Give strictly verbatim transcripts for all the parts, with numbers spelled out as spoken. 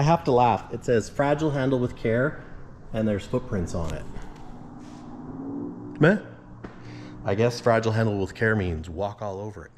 I have to laugh. It says fragile handle with care, and there's footprints on it. Meh. I guess fragile handle with care means walk all over it.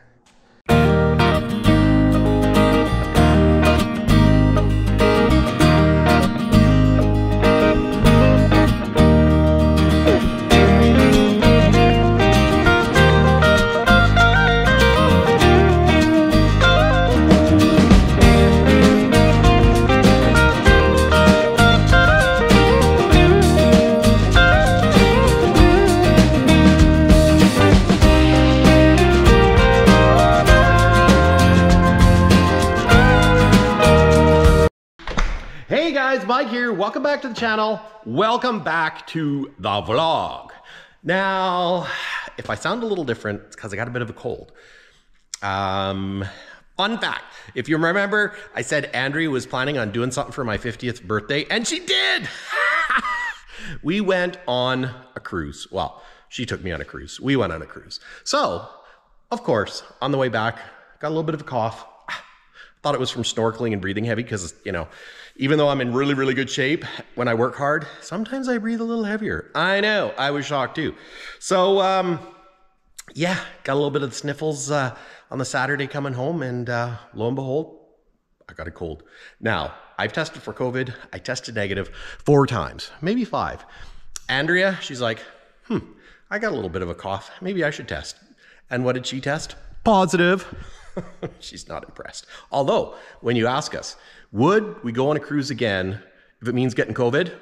Mike here, welcome back to the channel, welcome back to the vlog. Now, if I sound a little different, it's because I got a bit of a cold. Um, fun fact, if you remember, I said Andrea was planning on doing something for my fiftieth birthday, and she did! We went on a cruise. Well, she took me on a cruise. We went on a cruise. So, of course, on the way back, got a little bit of a cough. Thought it was from snorkeling and breathing heavy because, you know, even though I'm in really, really good shape, when I work hard, sometimes I breathe a little heavier. I know, I was shocked too. So, um, yeah, got a little bit of the sniffles uh, on the Saturday coming home, and uh, lo and behold, I got a cold. Now, I've tested for COVID. I tested negative four times, maybe five. Andrea, she's like, hmm, I got a little bit of a cough. Maybe I should test. And what did she test? Positive. She's not impressed. Although, when you ask us, would we go on a cruise again if it means getting COVID?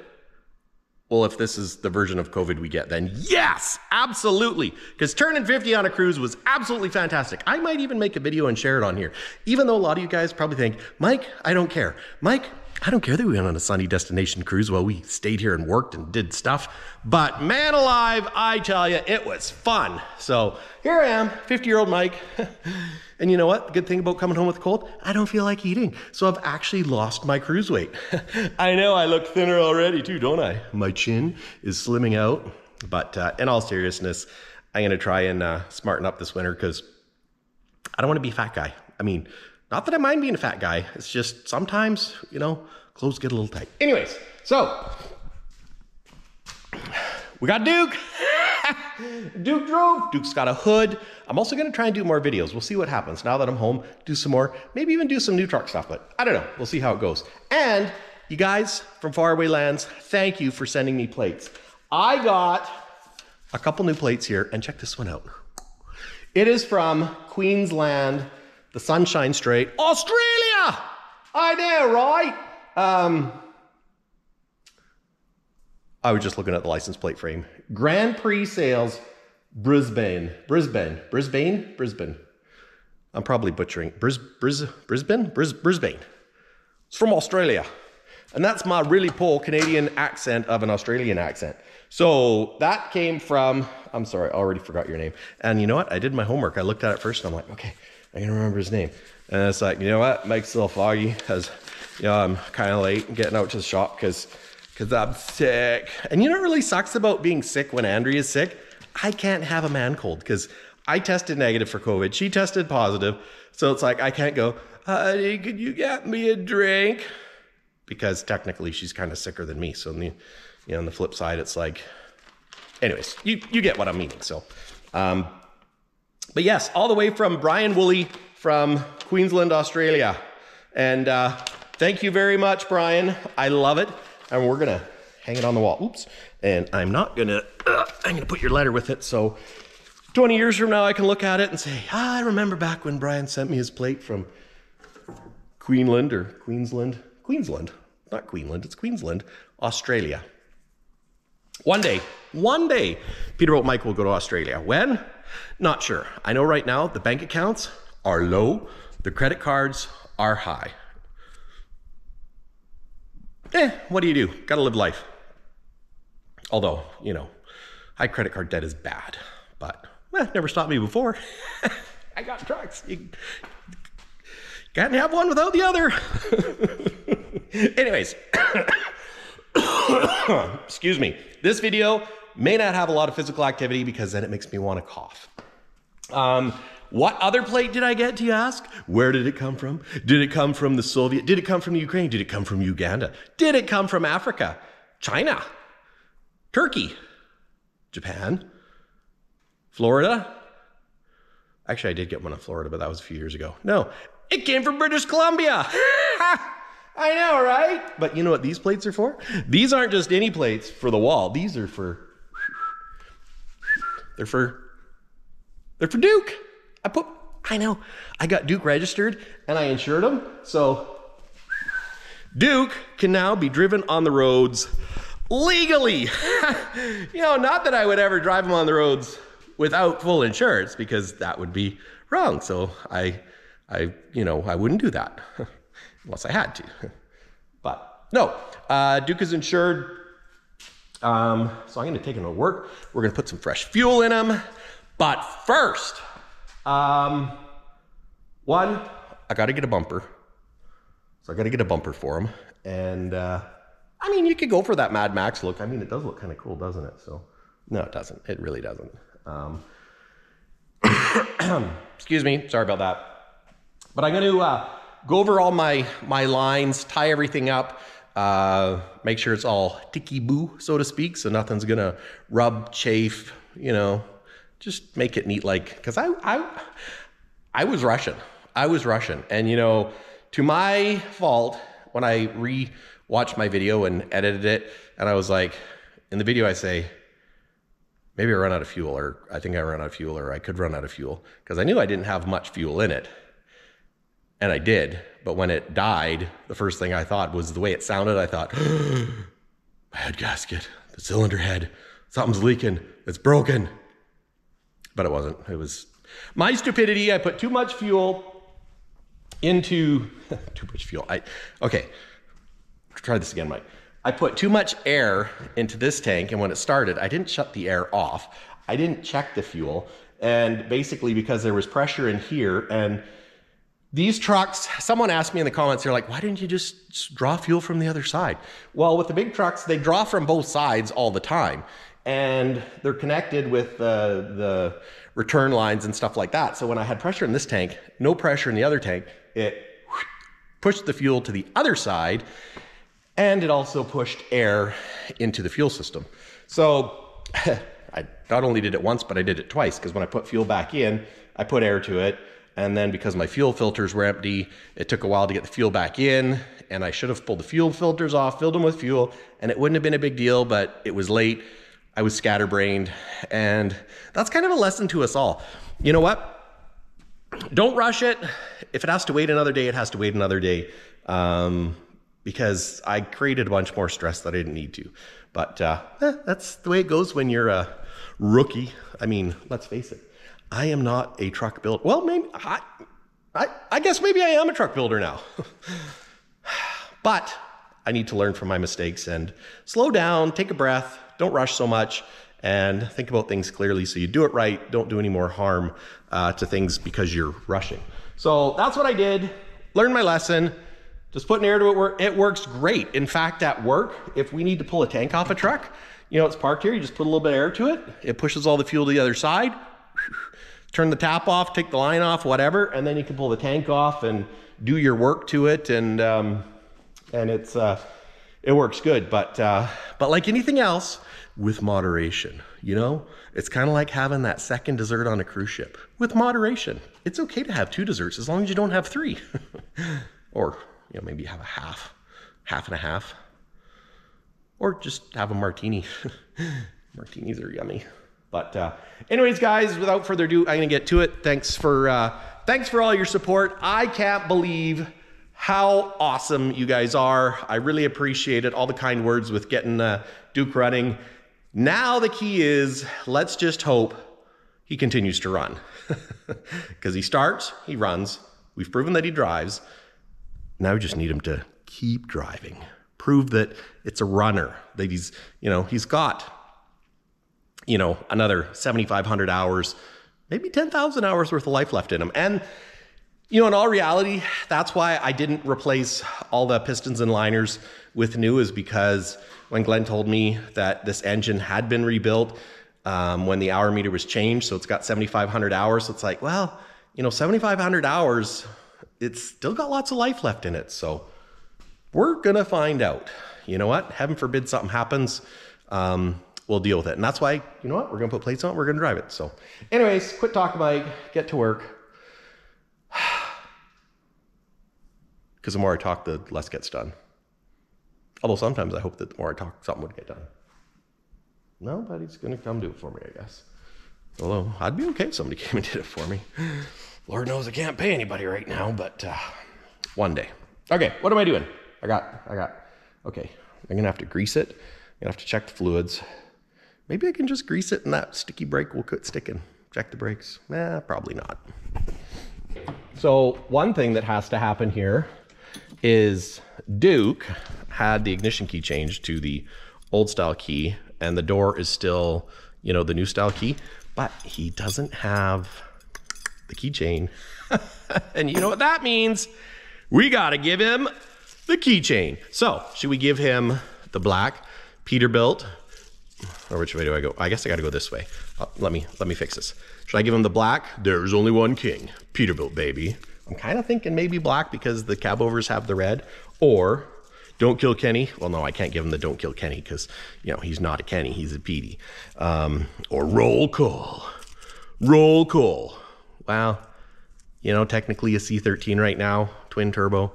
Well, if this is the version of COVID we get, then yes, absolutely. Because turning fifty on a cruise was absolutely fantastic. I might even make a video and share it on here. Even though a lot of you guys probably think, Mike, I don't care. Mike, I don't care that we went on a sunny destination cruise while we stayed here and worked and did stuff. But man alive, I tell you, it was fun. So here I am, fifty-year-old Mike. And you know what? The good thing about coming home with a cold, I don't feel like eating. So I've actually lost my cruise weight. I know I look thinner already too, don't I? My chin is slimming out. But uh, in all seriousness, I'm going to try and uh, smarten up this winter because I don't want to be a fat guy. I mean, not that I mind being a fat guy. It's just sometimes, you know, clothes get a little tight. Anyways, so we got Duke. Duke drove. Duke's got a hood. I'm also going to try and do more videos. We'll see what happens. Now that I'm home, do some more. Maybe even do some new truck stuff, but I don't know. We'll see how it goes. And you guys from faraway lands, thank you for sending me plates. I got a couple new plates here, and check this one out. It is from Queensland, the Sunshine Strait, Australia! I know, right? Um, I was just looking at the license plate frame. Grand Prix Sales, Brisbane. Brisbane. Brisbane? Brisbane. I'm probably butchering. Bris, Bris, Brisbane? Bris, Brisbane. It's from Australia. And that's my really poor Canadian accent of an Australian accent. So that came from, I'm sorry, I already forgot your name. And you know what? I did my homework. I looked at it first and I'm like, okay. I can remember his name. And it's like, you know what? Mike's a little foggy because, you know, I'm kind of late getting out to the shop because because I'm sick. And you know what really sucks about being sick when Andrea's sick? I can't have a man cold because I tested negative for COVID. She tested positive. So it's like, I can't go, honey, could you get me a drink? Because technically she's kind of sicker than me. So, on the, you know, on the flip side, it's like, anyways, you, you get what I'm meaning. So, um, but yes, all the way from Brian Woolley from Queensland, Australia. And uh, thank you very much, Brian. I love it. And we're gonna hang it on the wall. Oops. And I'm not gonna, uh, I'm gonna put your letter with it. So twenty years from now, I can look at it and say, ah, I remember back when Brian sent me his plate from Queensland or Queensland, Queensland, not Queensland, it's Queensland, Australia. One day, one day, Peterbilt Mike will go to Australia. When? Not sure. I know right now the bank accounts are low, the credit cards are high. Eh, what do you do? Gotta live life. Although, you know, high credit card debt is bad, but eh, never stopped me before. I got trucks. You can't have one without the other. Anyways, excuse me. This video may not have a lot of physical activity because then it makes me want to cough. Um, What other plate did I get, do you ask? Where did it come from? Did it come from the Soviet? Did it come from Ukraine? Did it come from Uganda? Did it come from Africa? China? Turkey? Japan? Florida? Actually, I did get one in Florida, but that was a few years ago. No, it came from British Columbia. I know, right? But you know what these plates are for? These aren't just any plates for the wall. These are for, they're for, they're for Duke. I put, I know, I got Duke registered and I insured him. So Duke can now be driven on the roads legally. You know, not that I would ever drive him on the roads without full insurance, because that would be wrong. So I, I, you know, I wouldn't do that. Unless I had to, but no, uh, Duke is insured. Um, so I'm gonna take him to work. We're gonna put some fresh fuel in him. But first, um, one, I gotta get a bumper. So I gotta get a bumper for him. And uh, I mean, you could go for that Mad Max look. I mean, it does look kind of cool, doesn't it? So no, it doesn't, it really doesn't. Um, excuse me, sorry about that. But I'm gonna, uh, go over all my, my lines, tie everything up, uh, make sure it's all ticky-boo, so to speak, so nothing's gonna rub, chafe, you know, just make it neat, like, because I, I, I was rushing. I was rushing. And, you know, to my fault, when I re-watched my video and edited it, and I was like, in the video I say, maybe I run out of fuel, or I think I run out of fuel, or I could run out of fuel, because I knew I didn't have much fuel in it. And I did, but when it died, the first thing I thought was the way it sounded. I thought, my head gasket, the cylinder head, something's leaking, it's broken. But it wasn't, it was my stupidity. I put too much fuel into, too much fuel, I, okay, try this again, Mike. I put too much air into this tank, and when it started, I didn't shut the air off. I didn't check the fuel, and basically because there was pressure in here, and these trucks, someone asked me in the comments, they're like, why didn't you just draw fuel from the other side? Well, with the big trucks, they draw from both sides all the time. And they're connected with the, the return lines and stuff like that. So when I had pressure in this tank, no pressure in the other tank, it pushed the fuel to the other side. And it also pushed air into the fuel system. So I not only did it once, but I did it twice. Because when I put fuel back in, I put air to it. And then because my fuel filters were empty, it took a while to get the fuel back in, and I should have pulled the fuel filters off, filled them with fuel, and it wouldn't have been a big deal, but it was late. I was scatterbrained, and that's kind of a lesson to us all. You know what? Don't rush it. If it has to wait another day, it has to wait another day, um, because I created a bunch more stress that I didn't need to. But uh, eh, that's the way it goes when you're a rookie. I mean, let's face it. I am not a truck builder. Well, maybe I, I, I guess maybe I am a truck builder now, but I need to learn from my mistakes and slow down, take a breath, don't rush so much, and think about things clearly so you do it right. Don't do any more harm uh, to things because you're rushing. So that's what I did. Learned my lesson. Just putting air to it. It works great. In fact, at work, if we need to pull a tank off a truck, you know, it's parked here. You just put a little bit of air to it. It pushes all the fuel to the other side. Turn the tap off, take the line off, whatever, and then you can pull the tank off and do your work to it, and um, and it's uh, it works good. But uh, but like anything else, with moderation, you know, it's kind of like having that second dessert on a cruise ship. With moderation, it's okay to have two desserts as long as you don't have three, or you know maybe have a half, half and a half, or just have a martini. Martinis are yummy. But uh, anyways, guys, without further ado, I'm gonna get to it. Thanks for uh, thanks for all your support. I can't believe how awesome you guys are. I really appreciate it. All the kind words with getting uh, Duke running. Now the key is, let's just hope he continues to run. Because he starts, he runs. We've proven that he drives. Now we just need him to keep driving. Prove that it's a runner. That he's, you know, he's got, you know, another seventy-five hundred hours, maybe ten thousand hours worth of life left in them. And, you know, in all reality, that's why I didn't replace all the pistons and liners with new, is because when Glenn told me that this engine had been rebuilt, um, when the hour meter was changed, so it's got seventy-five hundred hours, so it's like, well, you know, seventy-five hundred hours, it's still got lots of life left in it. So we're gonna find out. You know what? Heaven forbid something happens, um, we'll deal with it. And that's why, you know what? We're gonna put plates on it, we're gonna drive it. So anyways, quit talking, Mike, get to work. Because the more I talk, the less gets done. Although sometimes I hope that the more I talk, something would get done. Nobody's gonna come do it for me, I guess. Although I'd be okay if somebody came and did it for me. Lord knows I can't pay anybody right now, but uh, one day. Okay, what am I doing? I got, I got, okay. I'm gonna have to grease it. I'm gonna have to check the fluids. Maybe I can just grease it and that sticky brake will quit sticking. Check the brakes. Nah, probably not. So one thing that has to happen here is Duke had the ignition key changed to the old style key, and the door is still, you know, the new style key, but he doesn't have the keychain. And you know what that means? We gotta give him the keychain. So should we give him the black Peterbilt? Or which way do I go? I guess I gotta go this way. Uh, let me let me fix this. Should I give him the black? There's only one king, Peterbilt, baby. I'm kind of thinking maybe black because the cab overs have the red, or Don't Kill Kenny. Well, no, I can't give him the Don't Kill Kenny because, you know, he's not a Kenny, he's a Petey. Um, or Roll Call. Roll Call. Wow. You know, technically a C thirteen right now, twin turbo.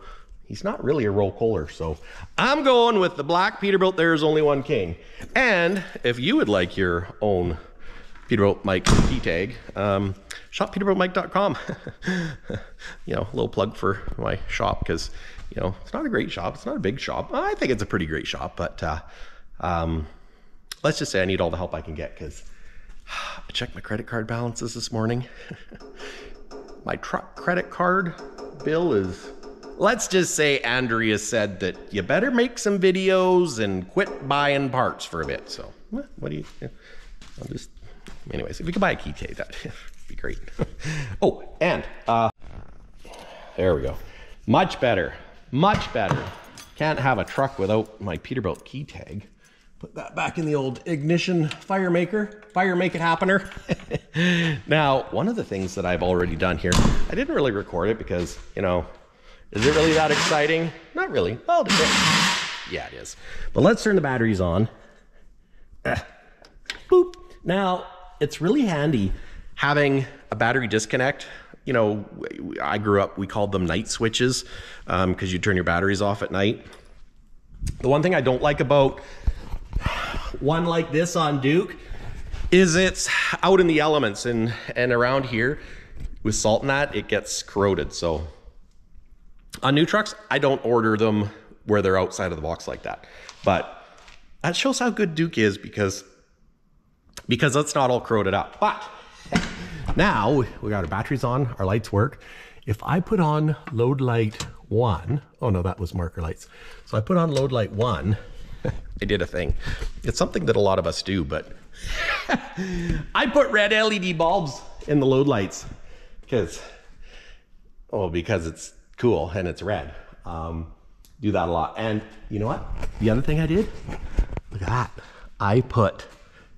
He's not really a roll caller, so I'm going with the black Peterbilt. There's only one king. And if you would like your own Peterbilt Mike key tag, um, shop Peterbilt Mike dot com. You know, a little plug for my shop because, you know, it's not a great shop. It's not a big shop. I think it's a pretty great shop, but uh, um, let's just say I need all the help I can get because I checked my credit card balances this morning. My truck credit card bill is, let's just say Andrea said that you better make some videos and quit buying parts for a bit. So what do you, I'll just, anyways, if we could buy a key tag, that'd be great. Oh, and uh, there we go. Much better. Much better. Can't have a truck without my Peterbilt key tag. Put that back in the old ignition fire maker. Fire make it happener. Now, one of the things that I've already done here, I didn't really record it because, you know, is it really that exciting? Not really. Well, it is. Yeah, it is. But let's turn the batteries on. Uh, boop. Now, it's really handy having a battery disconnect. You know, I grew up, we called them night switches um, because you turn your batteries off at night. The one thing I don't like about one like this on Duke is it's out in the elements, and, and around here with salt and that, it gets corroded. So on new trucks, I don't order them where they're outside of the box like that. But that shows how good Duke is because, because that's not all corroded up. But now we got our batteries on, our lights work. If I put on load light one, oh no, that was marker lights. So I put on load light one, I did a thing. It's something that a lot of us do, but I put red L E D bulbs in the load lights because, oh, because it's cool and it's red. Um, do that a lot. And you know what? The other thing I did, look at that. I put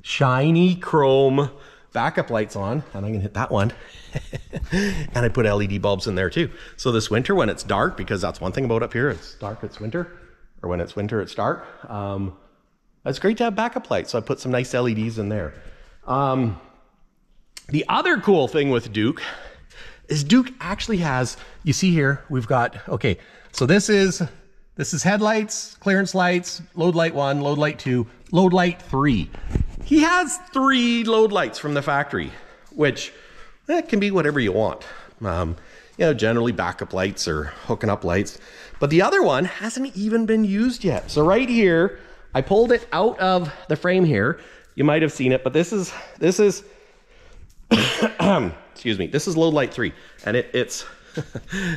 shiny chrome backup lights on, and I'm gonna hit that one. And I put L E D bulbs in there too. So this winter when it's dark, because that's one thing about up here, it's dark, it's winter, or when it's winter, it's dark. Um, it's great to have backup lights. So I put some nice L E Ds in there. Um, the other cool thing with Duke is Duke actually has, you see here, we've got, okay, so this is, this is headlights, clearance lights, load light one, load light two, load light three. He has three load lights from the factory, which that can be whatever you want. Um, you know, generally backup lights or hooking up lights, but the other one hasn't even been used yet. So right here, I pulled it out of the frame here. You might've seen it, but this is, this is, excuse me, this is load light three. And it, it's,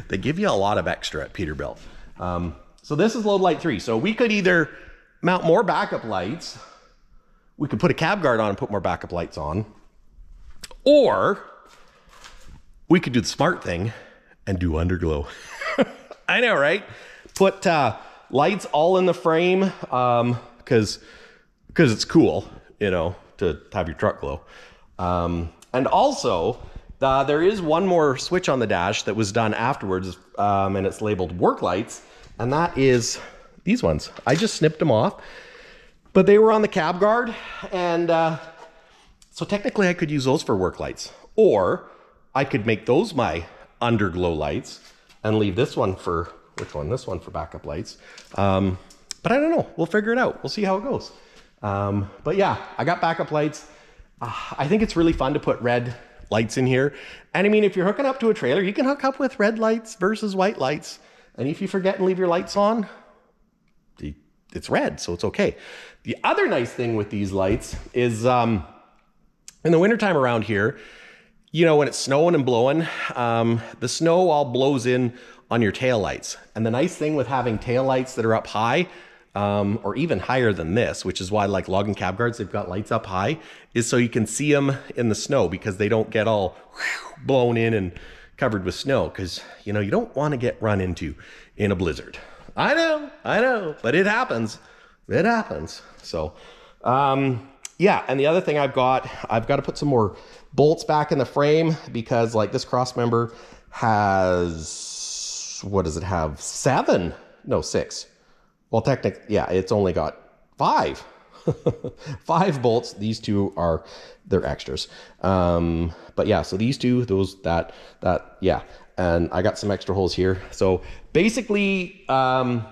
they give you a lot of extra at Peterbilt. Um, so this is load light three. So we could either mount more backup lights, we could put a cab guard on and put more backup lights on, or we could do the smart thing and do underglow. I know, right? Put uh, lights all in the frame um, because because it's cool, you know, to have your truck glow. Um, and also, Uh, there is one more switch on the dash that was done afterwards, um, and it's labeled work lights, and that is these ones. I just snipped them off, but they were on the cab guard, and uh, so technically I could use those for work lights, or I could make those my underglow lights and leave this one for, which one? This one for backup lights. Um, but I don't know, we'll figure it out. We'll see how it goes. Um, but yeah, I got backup lights. Uh, I think it's really fun to put red lights in here. And I mean, if you're hooking up to a trailer, you can hook up with red lights versus white lights. And if you forget and leave your lights on, it's red, so it's okay. The other nice thing with these lights is um, in the wintertime around here, you know, when it's snowing and blowing, um, the snow all blows in on your taillights. And the nice thing with having taillights that are up high, um, or even higher than this, which is why like logging cab guards, they've got lights up high, is so you can see them in the snow because they don't get all whew, blown in and covered with snow. Cause you know, you don't want to get run into in a blizzard. I know, I know, but it happens. It happens. So, um, yeah. And the other thing I've got, I've got to put some more bolts back in the frame because like this cross member has, what does it have? Seven, no, six. Well, technically, yeah, it's only got five, five bolts. These two are, they're extras. Um, but yeah, so these two, those, that, that, yeah. And I got some extra holes here. So basically, um,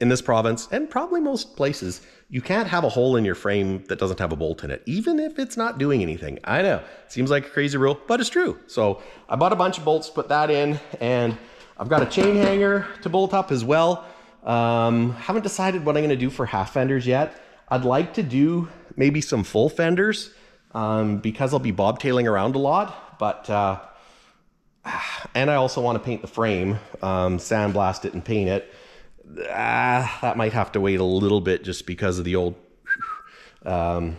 in this province and probably most places, you can't have a hole in your frame that doesn't have a bolt in it, even if it's not doing anything. I know, seems like a crazy rule, but it's true. So I bought a bunch of bolts, put that in, and I've got a chain hanger to bolt up as well. Um, haven't decided what I'm gonna do for half fenders yet. I'd like to do maybe some full fenders um, because I'll be bobtailing around a lot, but, uh, and I also wanna paint the frame, um, sandblast it and paint it. Uh, that might have to wait a little bit just because of the old, um,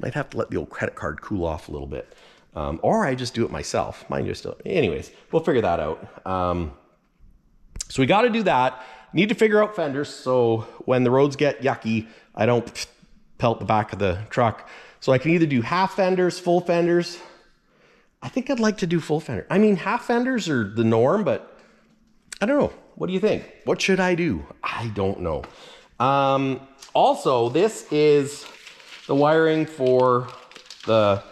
might have to let the old credit card cool off a little bit. Um, or I just do it myself. Mine just, anyways, we'll figure that out. Um, so we got to do that. Need to figure out fenders. So when the roads get yucky, I don't pelt the back of the truck. So I can either do half fenders, full fenders. I think I'd like to do full fender. I mean, half fenders are the norm, but I don't know. What do you think? What should I do? I don't know. Um, also, this is the wiring for the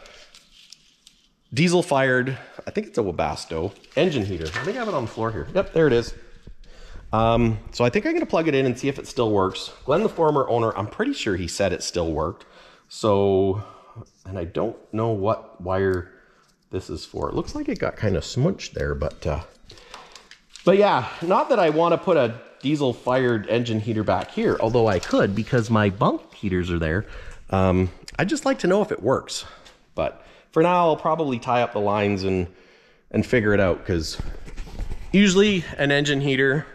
diesel-fired, I think it's a Webasto engine heater. I think I have it on the floor here. Yep, there it is. Um, so I think I'm going to plug it in and see if it still works. Glenn, the former owner, I'm pretty sure he said it still worked. So, and I don't know what wire this is for. It looks like it got kind of smunched there, but... Uh, But yeah, not that I want to put a diesel-fired engine heater back here, although I could because my bunk heaters are there. Um, I'd just like to know if it works. But for now, I'll probably tie up the lines and, and figure it out because usually an engine heater,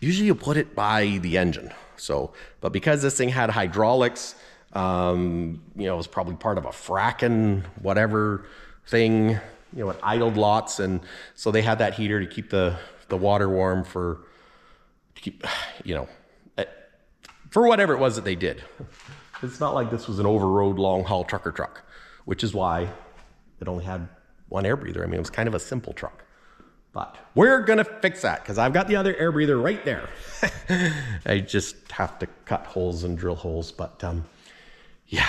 usually you put it by the engine. So, but because this thing had hydraulics, um, you know, it was probably part of a fracking whatever thing. You know, it idled lots, and so they had that heater to keep the the water warm for to keep, you know, at, for whatever it was that they did. It's not like this was an overroad long haul trucker truck, which is why it only had one air breather. I mean, it was kind of a simple truck, but we're gonna fix that because I've got the other air breather right there. I just have to cut holes and drill holes, but um, yeah.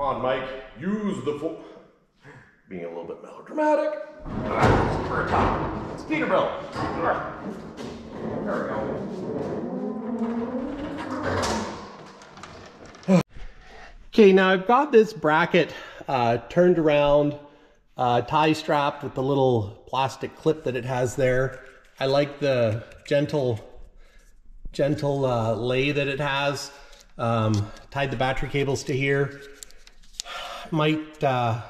Come on, Mike, use the fork. Being a little bit melodramatic. It's Peterbilt. There we go. Okay, now I've got this bracket uh, turned around, uh, tie strapped with the little plastic clip that it has there. I like the gentle, gentle uh, lay that it has. Um, tied the battery cables to here. Might uh,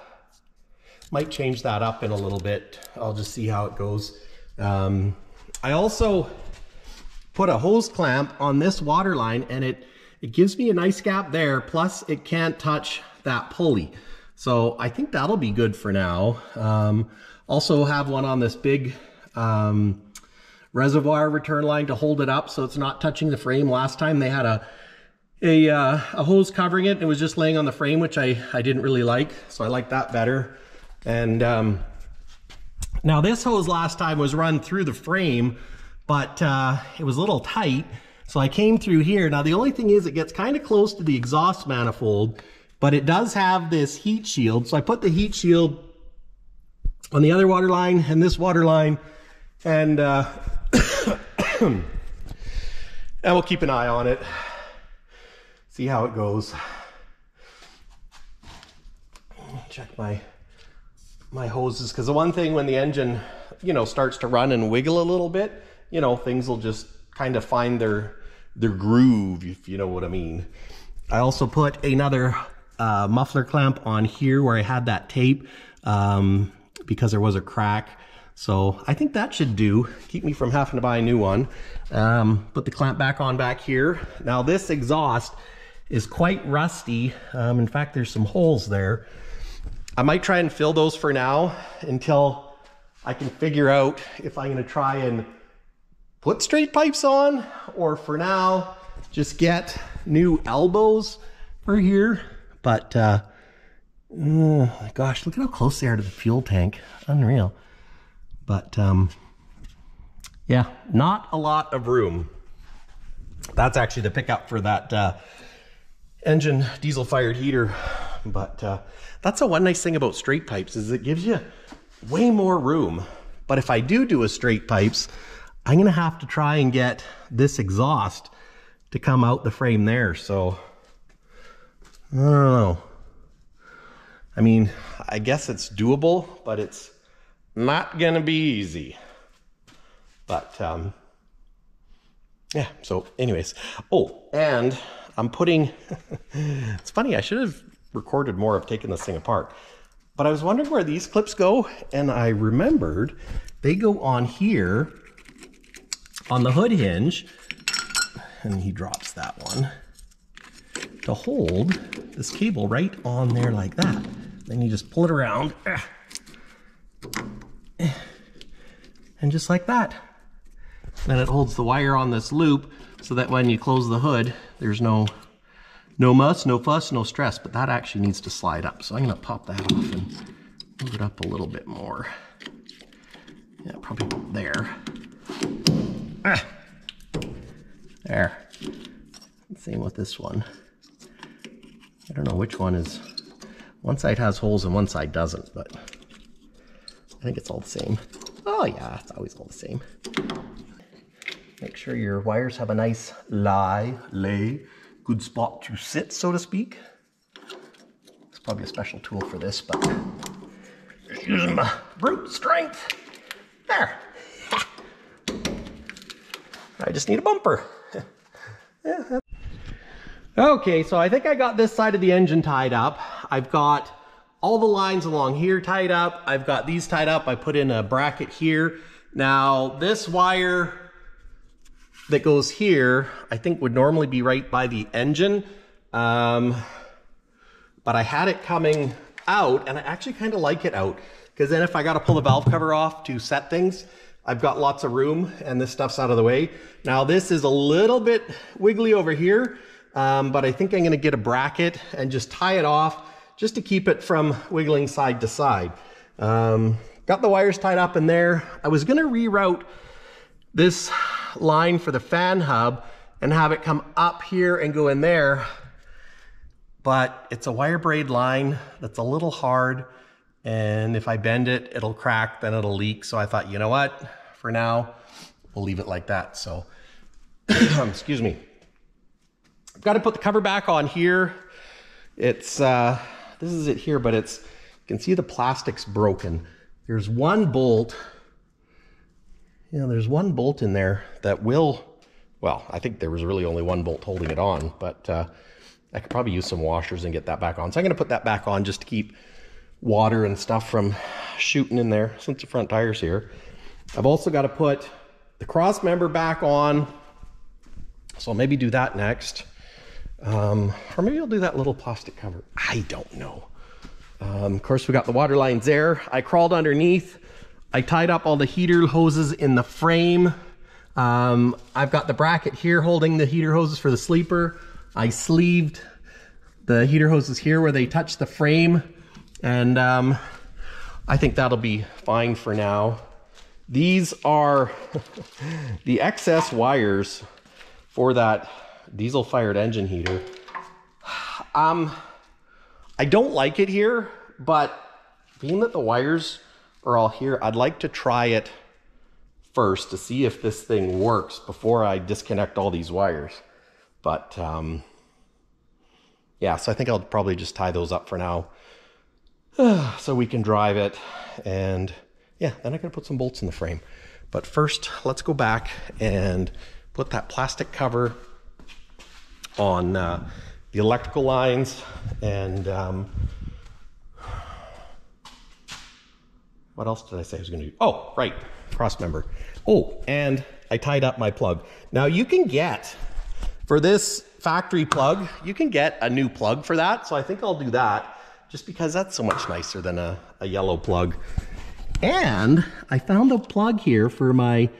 might change that up in a little bit. I'll just see how it goes. Um, I also put a hose clamp on this water line, and it it gives me a nice gap there. Plus, it can't touch that pulley, so I think that'll be good for now. Um, also, have one on this big um, reservoir return line to hold it up, so it's not touching the frame. Last time they had a a, uh, a hose covering it. It was just laying on the frame, which I, I didn't really like. So I like that better. And um, now this hose last time was run through the frame, but uh, it was a little tight. So I came through here. Now the only thing is it gets kind of close to the exhaust manifold, but it does have this heat shield. So I put the heat shield on the other water line and this water line, and uh, and we'll keep an eye on it, see how it goes. Check my my hoses, because the one thing when the engine, you know, starts to run and wiggle a little bit, you know, things will just kind of find their their groove, if you know what I mean. I also put another uh, muffler clamp on here where I had that tape, um, because there was a crack. So I think that should do, keep me from having to buy a new one. Um, put the clamp back on back here. Now this exhaust is quite rusty. Um, in fact, there's some holes there. I might try and fill those for now until I can figure out if I'm gonna try and put straight pipes on, or for now, just get new elbows for here. But uh, oh my gosh, look at how close they are to the fuel tank, unreal. But um, yeah, not a lot of room. That's actually the pickup for that uh, engine diesel fired heater. But uh, that's the one nice thing about straight pipes, is it gives you way more room. But if I do do a straight pipes, I'm gonna have to try and get this exhaust to come out the frame there. So I don't know. I mean, I guess it's doable, but it's not gonna be easy. But um, yeah, so anyways. Oh, and I'm putting, it's funny, I should have recorded more of taking this thing apart, but I was wondering where these clips go, and I remembered they go on here on the hood hinge, and he drops that one to hold this cable right on there like that. Then you just pull it around, and just like that. Then it holds the wire on this loop so that when you close the hood, there's no no muss, no fuss, no stress. But that actually needs to slide up. So I'm gonna pop that off and move it up a little bit more. Yeah, probably there. Ah. There. Same with this one. I don't know which one is, one side has holes and one side doesn't, but I think it's all the same. Oh yeah, it's always all the same. Make sure your wires have a nice lie, lay, good spot to sit, so to speak. It's probably a special tool for this, but just using my brute strength. There. I just need a bumper. Yeah. Okay, so I think I got this side of the engine tied up. I've got all the lines along here tied up. I've got these tied up. I put in a bracket here. Now this wire that goes here, I think would normally be right by the engine. Um, but I had it coming out, and I actually kind of like it out, because then if I got to pull the valve cover off to set things, I've got lots of room and this stuff's out of the way. Now this is a little bit wiggly over here, um, but I think I'm gonna get a bracket and just tie it off just to keep it from wiggling side to side. Um, got the wires tied up in there. I was gonna reroute this line for the fan hub and have it come up here and go in there, but it's a wire braid line that's a little hard. And if I bend it, it'll crack, then it'll leak. So I thought, you know what, for now, we'll leave it like that. So, excuse me. I've got to put the cover back on here. It's, uh, this is it here, but it's, you can see the plastic's broken. There's one bolt, you know, there's one bolt in there that will, well, I think there was really only one bolt holding it on, but uh, I could probably use some washers and get that back on. So I'm gonna put that back on just to keep water and stuff from shooting in there, since the front tire's here. I've also got to put the cross member back on, so I'll maybe do that next. Um, or maybe I'll do that little plastic cover. I don't know. Um, of course, we got the water lines there. I crawled underneath. I tied up all the heater hoses in the frame. Um, I've got the bracket here holding the heater hoses for the sleeper. I sleeved the heater hoses here where they touch the frame, and um, I think that'll be fine for now. These are the excess wires for that diesel-fired engine heater. Um, I don't like it here, but being that the wires are all here, I'd like to try it first to see if this thing works before I disconnect all these wires. But um, yeah, so I think I'll probably just tie those up for now, so we can drive it, and yeah, then I can put some bolts in the frame. But first, let's go back and put that plastic cover on uh, the electrical lines. And um, what else did I say I was gonna do? Oh, right, cross member. Oh, and I tied up my plug. Now you can get, for this factory plug, you can get a new plug for that. So I think I'll do that, just because that's so much nicer than a, a yellow plug. And I found a plug here for my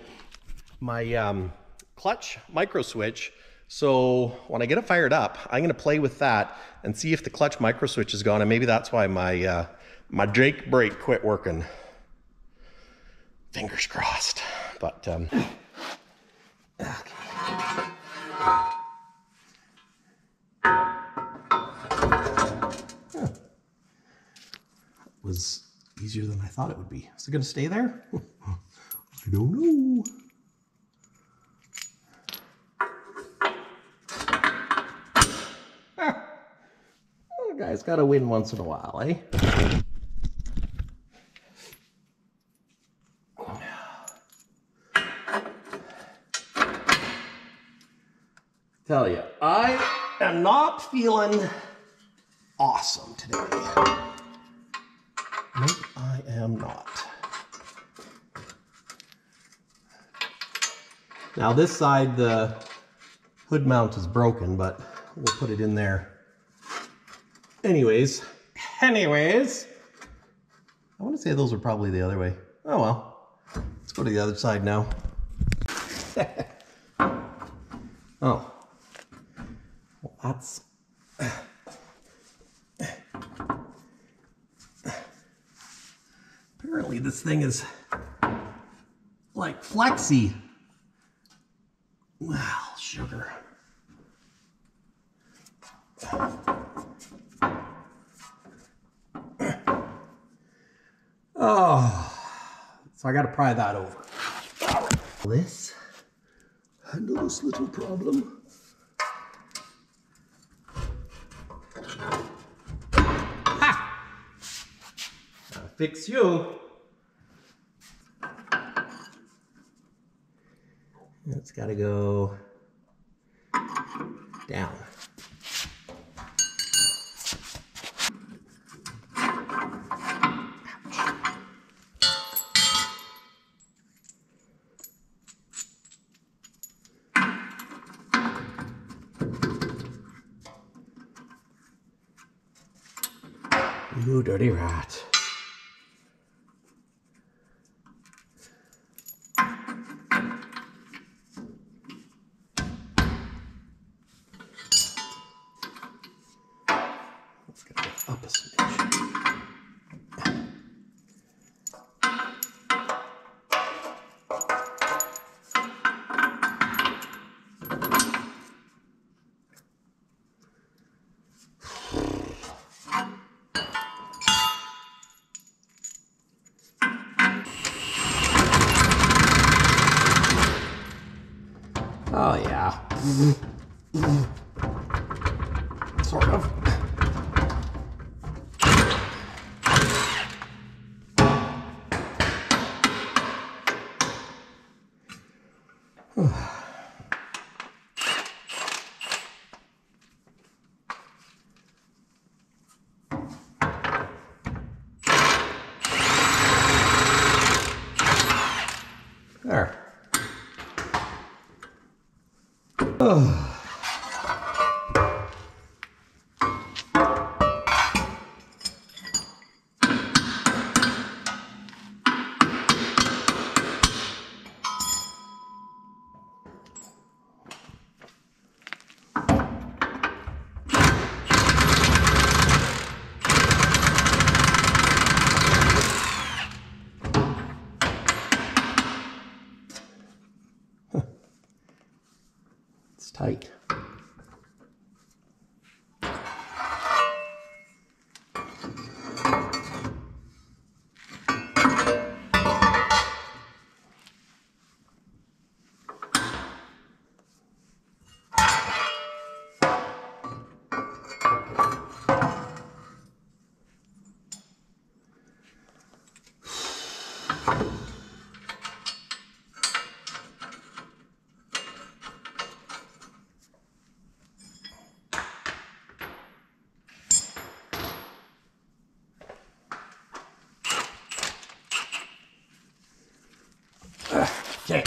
my um, clutch micro switch. So when I get it fired up, I'm gonna play with that and see if the clutch micro switch is gone, and maybe that's why my uh, my Drake brake quit working. Fingers crossed. But um, okay. Was easier than I thought it would be. Is it gonna stay there? I don't know. Ah. Oh, guys, gotta win once in a while, eh? Tell you, I am not feeling awesome today. Nope, I am not. Now this side, the hood mount is broken, but we'll put it in there. Anyways, anyways, I want to say those are probably the other way. Oh well, let's go to the other side now. Oh, well, that's... Apparently this thing is like flexi. Wow, sugar. Oh, so I gotta pry that over. Let's handle this little problem. Ha! I'll fix you. It's got to go down. You dirty rat. Oh yeah, sort of. take. Okay.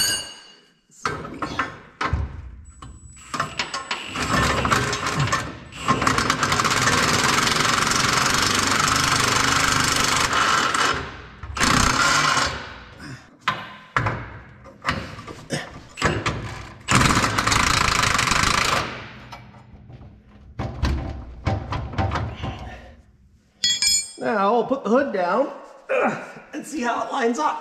Now I'll put the hood down and see how it lines up.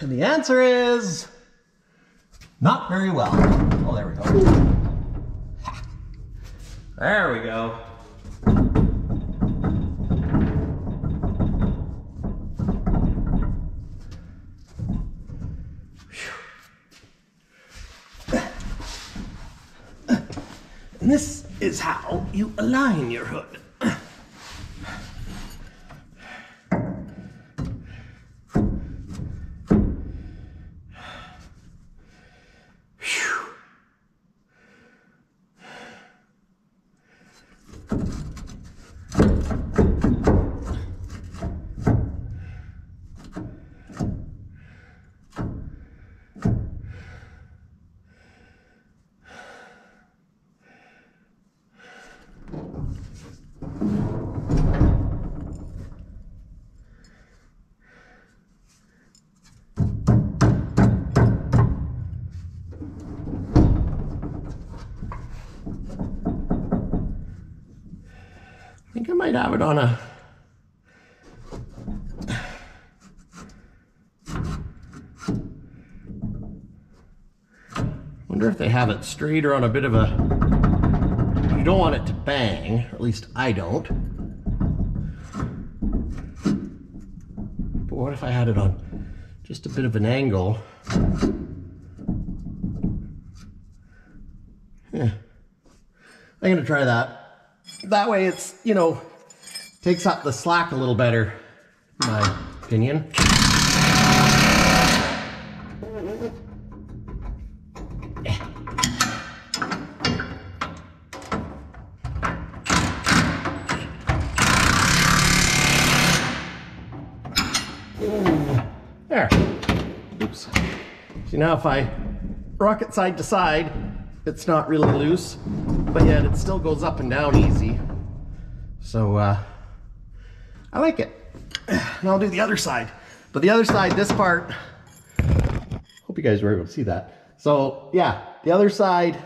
And the answer is not very well. Oh, there we go. Ha. There we go. And this is how you align your hood. I might have it on a wonder if they have it straight or on a bit of a, you don't want it to bang, at least I don't. But what if I had it on just a bit of an angle? Yeah. I'm gonna try that. That way it's, you know, takes up the slack a little better, in my opinion. There. Oops. See, now if I rock it side to side, it's not really loose, but yet it still goes up and down easy. So uh, I like it. And I'll do the other side. But the other side, this part, hope you guys were able to see that. So yeah, the other side,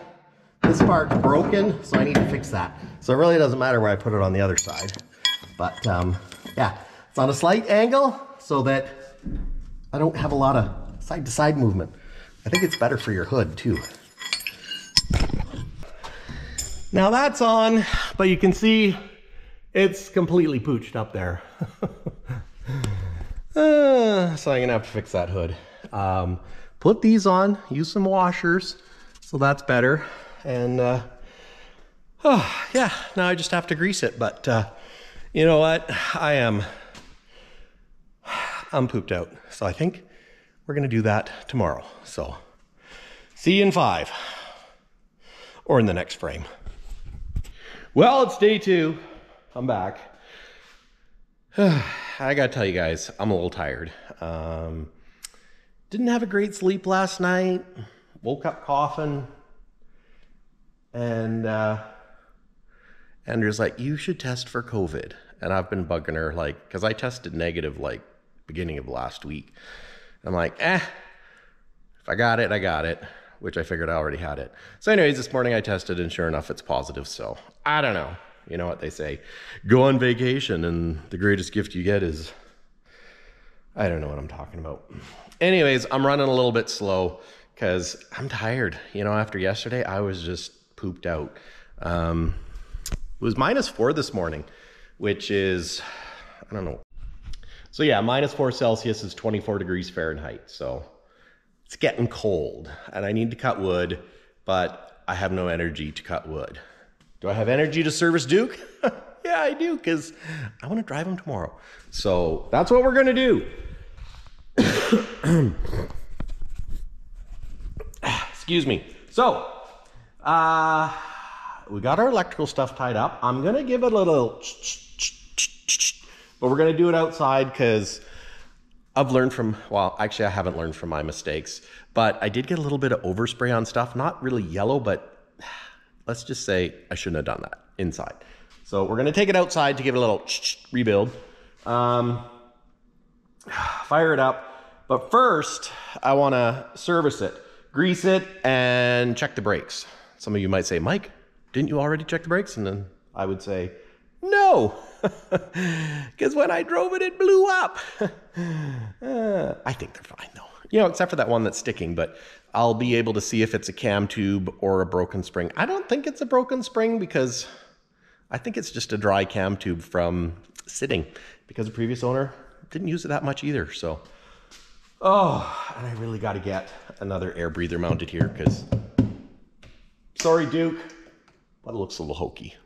this part's broken, so I need to fix that. So it really doesn't matter where I put it on the other side. But um, yeah, it's on a slight angle so that I don't have a lot of side-to-side movement. I think it's better for your hood too. Now that's on, but you can see it's completely pooched up there. uh, so I'm gonna have to fix that hood. Um, put these on, use some washers, so that's better. And uh, oh, yeah, now I just have to grease it, but uh, you know what? I am, I'm pooped out. So I think we're gonna do that tomorrow. So see you in five, or in the next frame. Well, it's day two. I'm back. I gotta tell you guys, I'm a little tired. Um, didn't have a great sleep last night. Woke up coughing. And uh, Andrea's like, you should test for COVID. And I've been bugging her, like, because I tested negative, like, beginning of last week. I'm like, eh, if I got it, I got it. Which I figured I already had it. So anyways, this morning I tested and sure enough, it's positive. So I don't know. you know what they say, go on vacation and the greatest gift you get is, I don't know what I'm talking about. Anyways, I'm running a little bit slow because I'm tired. You know, after yesterday, I was just pooped out. Um, it was minus four this morning, which is, I don't know. So yeah, minus four Celsius is twenty-four degrees Fahrenheit. So it's getting cold and I need to cut wood, but I have no energy to cut wood. Do I have energy to service Duke? Yeah, I do, because I want to drive him tomorrow. So that's what we're going to do. Excuse me. So uh, we got our electrical stuff tied up. I'm going to give it a little... But we're going to do it outside because I've learned from, well, actually I haven't learned from my mistakes, but I did get a little bit of overspray on stuff, not really yellow, but let's just say I shouldn't have done that inside. So we're going to take it outside to give it a little rebuild, um, fire it up. But first I want to service it, grease it, and check the brakes. Some of you might say, Mike, didn't you already check the brakes? And then I would say, no, because when I drove it, it blew up. uh, I think they're fine though. You know, except for that one that's sticking, but I'll be able to see if it's a cam tube or a broken spring. I don't think it's a broken spring because I think it's just a dry cam tube from sitting because the previous owner didn't use it that much either. So, oh, and I really got to get another air breather mounted here because, sorry, Duke, but it looks a little hokey.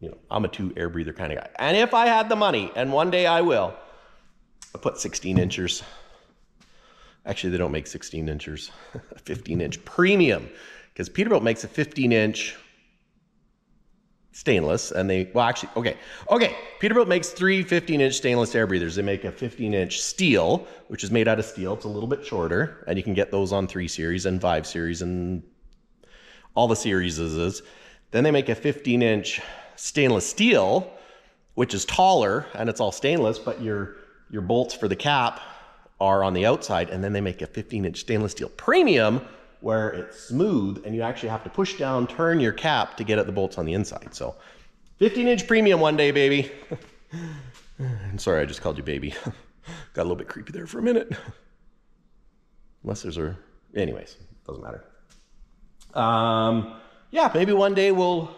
You know, I'm a two air breather kind of guy. And if I had the money, and one day I will, I put sixteen inchers. Actually, they don't make sixteen inchers, fifteen inch premium, because Peterbilt makes a fifteen inch stainless. And they, well, actually, okay. Okay. Peterbilt makes three fifteen inch stainless air breathers. They make a fifteen inch steel, which is made out of steel. It's a little bit shorter, and you can get those on three series and five series and all the series is. Then they make a fifteen inch stainless steel, which is taller, and it's all stainless, but your your bolts for the cap are on the outside. And then they make a fifteen inch stainless steel premium where it's smooth and you actually have to push down, turn your cap to get at the bolts on the inside. So fifteen inch premium one day, baby. I'm sorry, I just called you baby. Got a little bit creepy there for a minute. Unless there's a, anyways, doesn't matter. Um, yeah, maybe one day we'll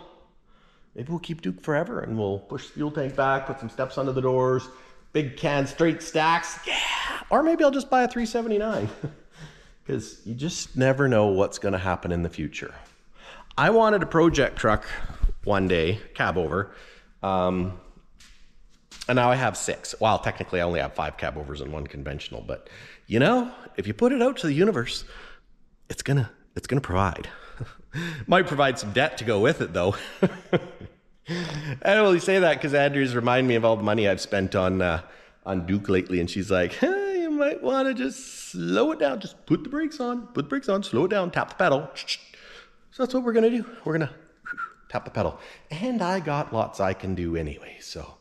Maybe we'll keep Duke forever and we'll push the fuel tank back, put some steps under the doors, big can straight stacks. Yeah. Or maybe I'll just buy a three seventy-nine because you just never know what's going to happen in the future. I wanted a project truck one day, cab over. Um, and now I have six. Well, technically I only have five cab overs and one conventional, but you know, if you put it out to the universe, it's going to, it's going to provide. Might provide some debt to go with it though. I only say that because Andrea's reminded me of all the money I've spent on uh, on Duke lately, and she's like, hey, you might want to just slow it down. Just put the brakes on, put the brakes on, slow it down, tap the pedal. So that's what we're going to do. We're going to tap the pedal. And I got lots I can do anyway, so.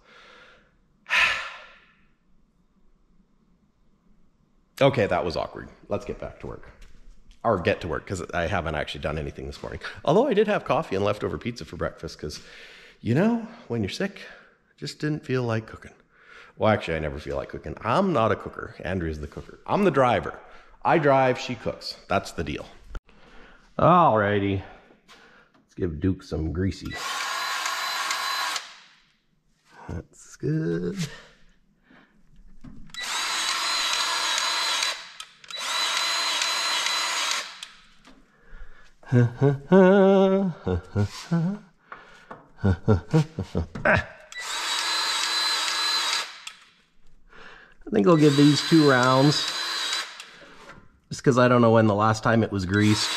Okay, that was awkward. Let's get back to work. Or get to work, because I haven't actually done anything this morning. Although I did have coffee and leftover pizza for breakfast, because, you know, when you're sick, just didn't feel like cooking. Well, actually, I never feel like cooking. I'm not a cooker. Andrea's the cooker. I'm the driver. I drive, she cooks. That's the deal. Alrighty. Let's give Duke some greasy. That's good. I think I'll give these two rounds just because I don't know when the last time it was greased.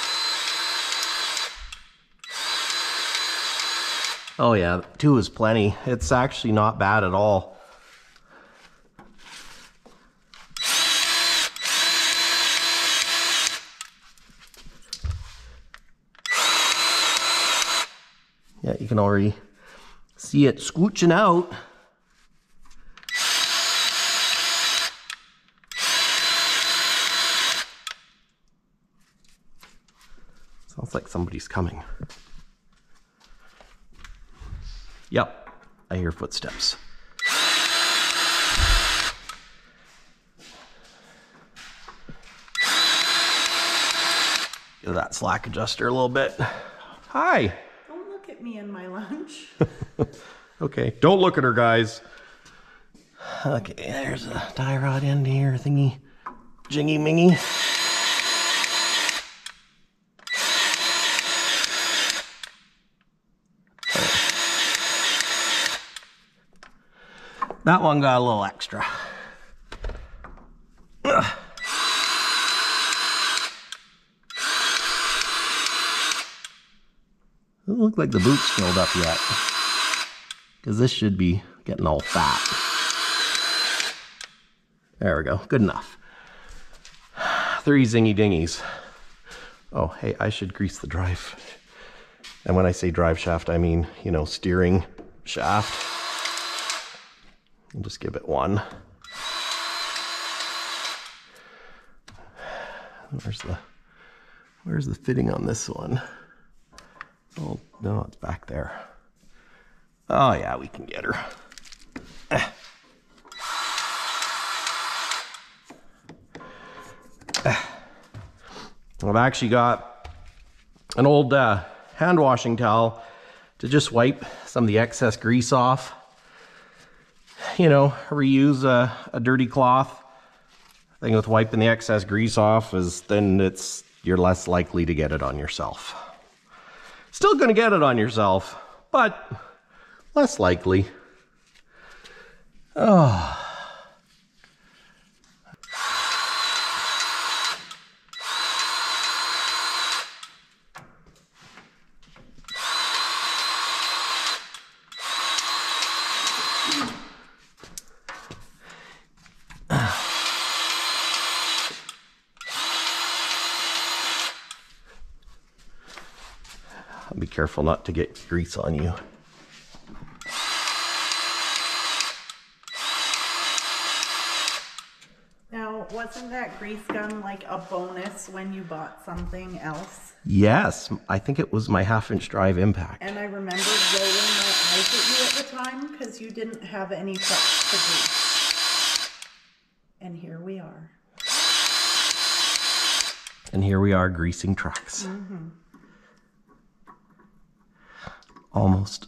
Oh yeah, two is plenty. It's actually not bad at all. Yeah, you can already see it scooching out. Sounds like somebody's coming. Yep, I hear footsteps. Give that slack adjuster a little bit. Hi. Don't look at me and my lunch. Okay, don't look at her, guys. Okay, there's a tie rod end here, thingy, jingy mingy. That one got a little extra. Ugh. Doesn't look like the boot's filled up yet, because this should be getting all fat. There we go, good enough. Three zingy dingies. Oh, hey, I should grease the drive. And when I say drive shaft, I mean, you know, steering shaft. I'll just give it one. Where's the, where's the fitting on this one? Oh, no, it's back there. Oh yeah, we can get her. Ah. Ah. I've actually got an old uh, hand washing towel to just wipe some of the excess grease off. You know, reuse a, a dirty cloth. The thing with wiping the excess grease off is then it's, you're less likely to get it on yourself. Still gonna get it on yourself, but less likely. Oh. Careful not to get grease on you. Now, wasn't that grease gun like a bonus when you bought something else? Yes, I think it was my half-inch drive impact. And I remember rolling my eyes at you at the time because you didn't have any trucks to grease. And here we are. And here we are greasing trucks. Mm-hmm. Almost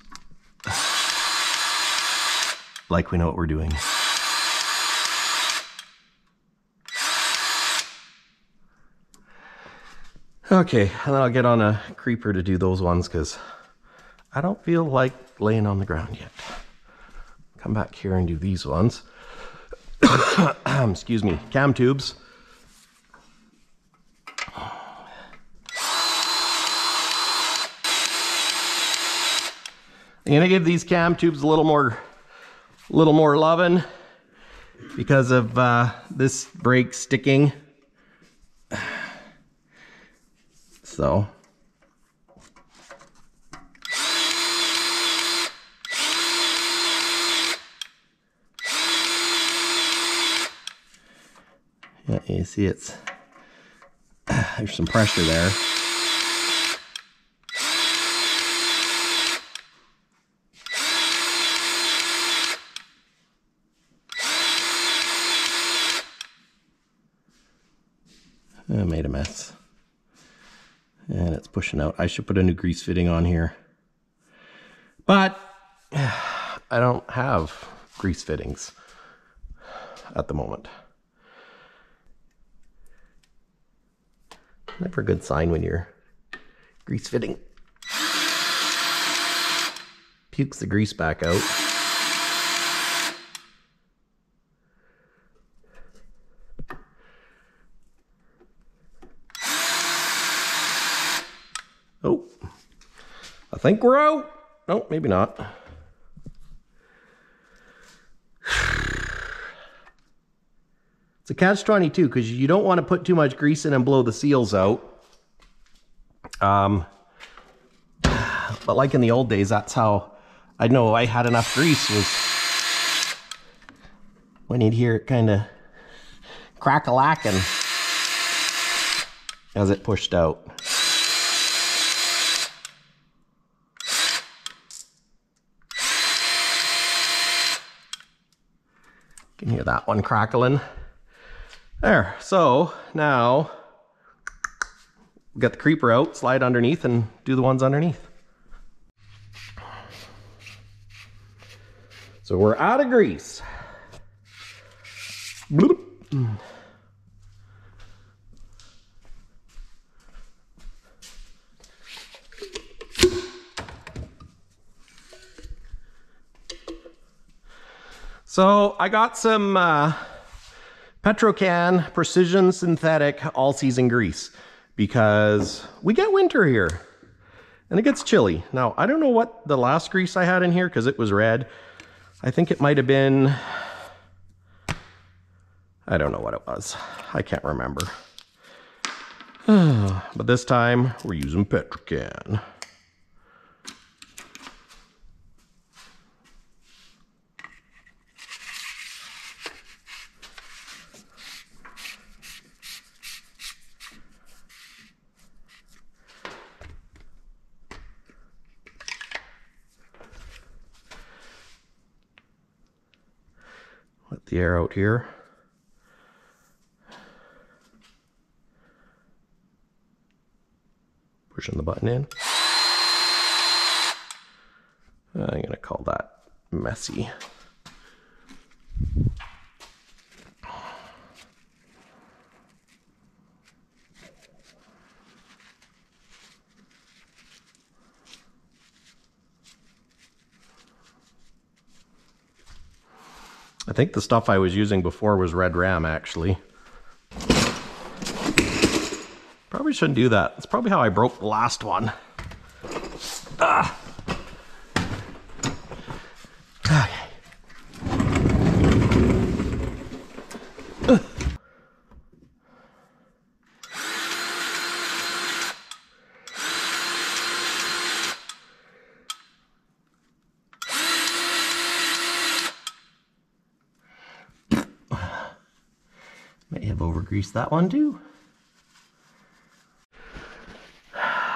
like we know what we're doing. Okay, and then I'll get on a creeper to do those ones because I don't feel like laying on the ground yet. Come back here and do these ones. Excuse me, cam tubes. I'm gonna give these cam tubes a little more, little more loving because of uh, this brake sticking. So. Yeah, you see it's, there's some pressure there. I made a mess. And it's pushing out. I should put a new grease fitting on here. But I don't have grease fittings at the moment. Never a good sign when your grease fitting pukes the grease back out. Oh, I think we're out. No, maybe not. It's a catch twenty-two because you don't want to put too much grease in and blow the seals out. Um, but like in the old days, that's how I know I had enough grease was when you'd hear it kind of crack-a-lacking as it pushed out. You can hear that one crackling. There, so now get the creeper out, slide underneath and do the ones underneath. So we're out of grease. Bloop. So I got some uh, Petrocan Precision Synthetic All-Season Grease because we get winter here and it gets chilly. Now, I don't know what the last grease I had in here because it was red. I think it might have been, I don't know what it was. I can't remember. But this time we're using Petrocan. Let the air out here. Pushing the button in. I'm gonna call that messy. I think the stuff I was using before was Red Ram, actually. Probably shouldn't do that. That's probably how I broke the last one. Ah. Okay. Ugh. May have overgreased that one too.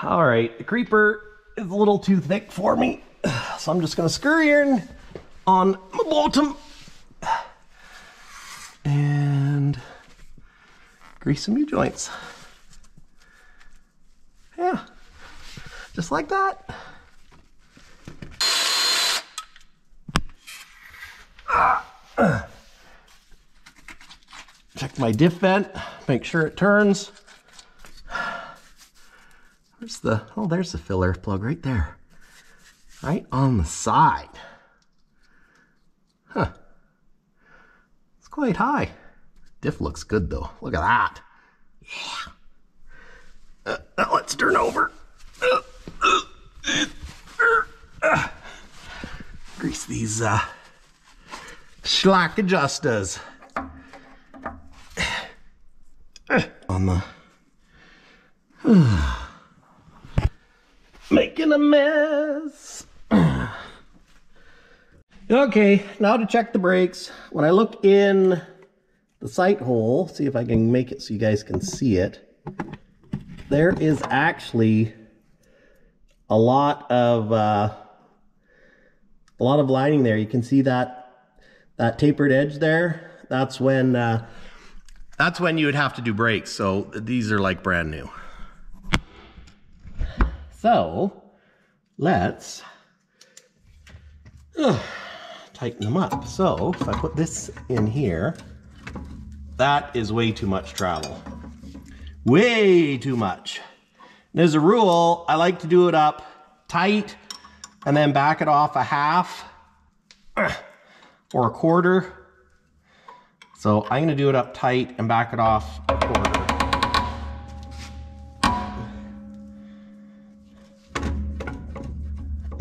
All right, the creeper is a little too thick for me, so I'm just gonna scurry in on my bottom and grease some new joints. Yeah, just like that. Check my diff vent, make sure it turns. Where's the, oh, there's the filler plug right there. Right on the side. Huh. It's quite high. Diff looks good though. Look at that. Yeah. Uh, now let's turn over. Uh, uh, uh, uh, uh. Grease these uh, slack adjusters. Uh, on the... Uh, Making a mess. Okay, now to check the brakes. When I look in the sight hole, see if I can make it so you guys can see it. There is actually a lot of uh, a lot of lining there. You can see that that tapered edge there. That's when uh, that's when you would have to do brakes. So these are like brand new. So let's uh, tighten them up. So if I put this in here, that is way too much travel. Way too much. And as a rule, I like to do it up tight and then back it off a half uh, or a quarter. So I'm gonna do it up tight and back it off a quarter.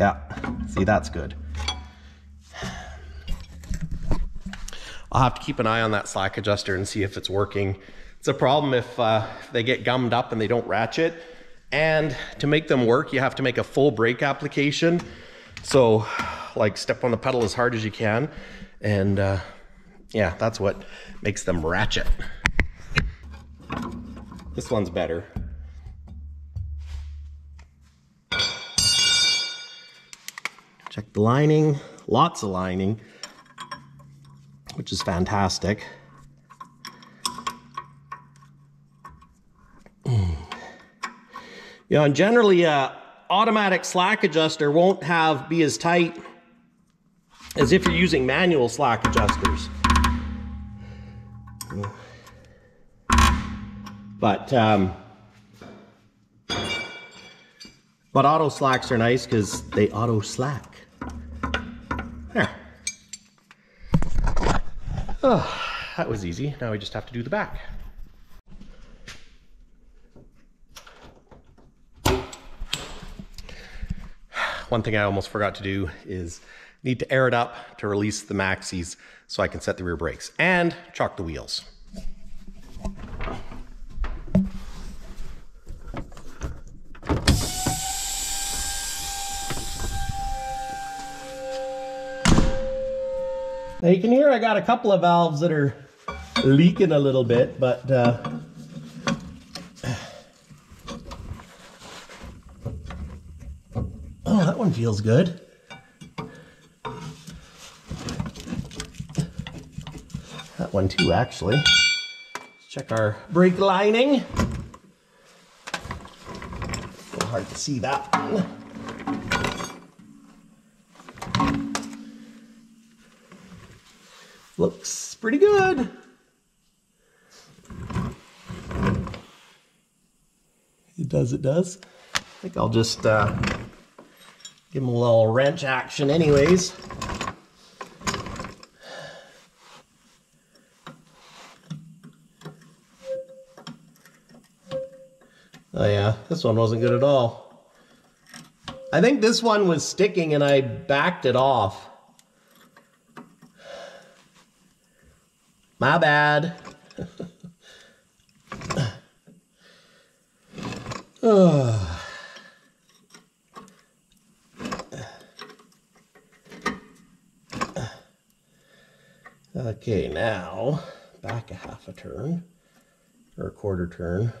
Yeah, see, that's good. I'll have to keep an eye on that slack adjuster and see if it's working. It's a problem if uh, they get gummed up and they don't ratchet. And to make them work, you have to make a full brake application. So like step on the pedal as hard as you can. And uh, yeah, that's what makes them ratchet. This one's better. Check the lining, lots of lining. which is fantastic. Mm. You know, and generally uh, automatic slack adjuster won't have be as tight as if you're using manual slack adjusters. But um, but auto slacks are nice because they auto slack. There. Oh, that was easy. Now we just have to do the back. One thing I almost forgot to do is need to air it up to release the maxis so I can set the rear brakes and chock the wheels. Now you can hear I got a couple of valves that are leaking a little bit, but uh, oh, that one feels good. That one too, actually. Let's check our brake lining. A little hard to see that one. Looks pretty good. It does, it does. I think I'll just uh, give them a little wrench action anyways. Oh yeah, this one wasn't good at all. I think this one was sticking and I backed it off. My bad. Oh. Okay, now back a half a turn or a quarter turn.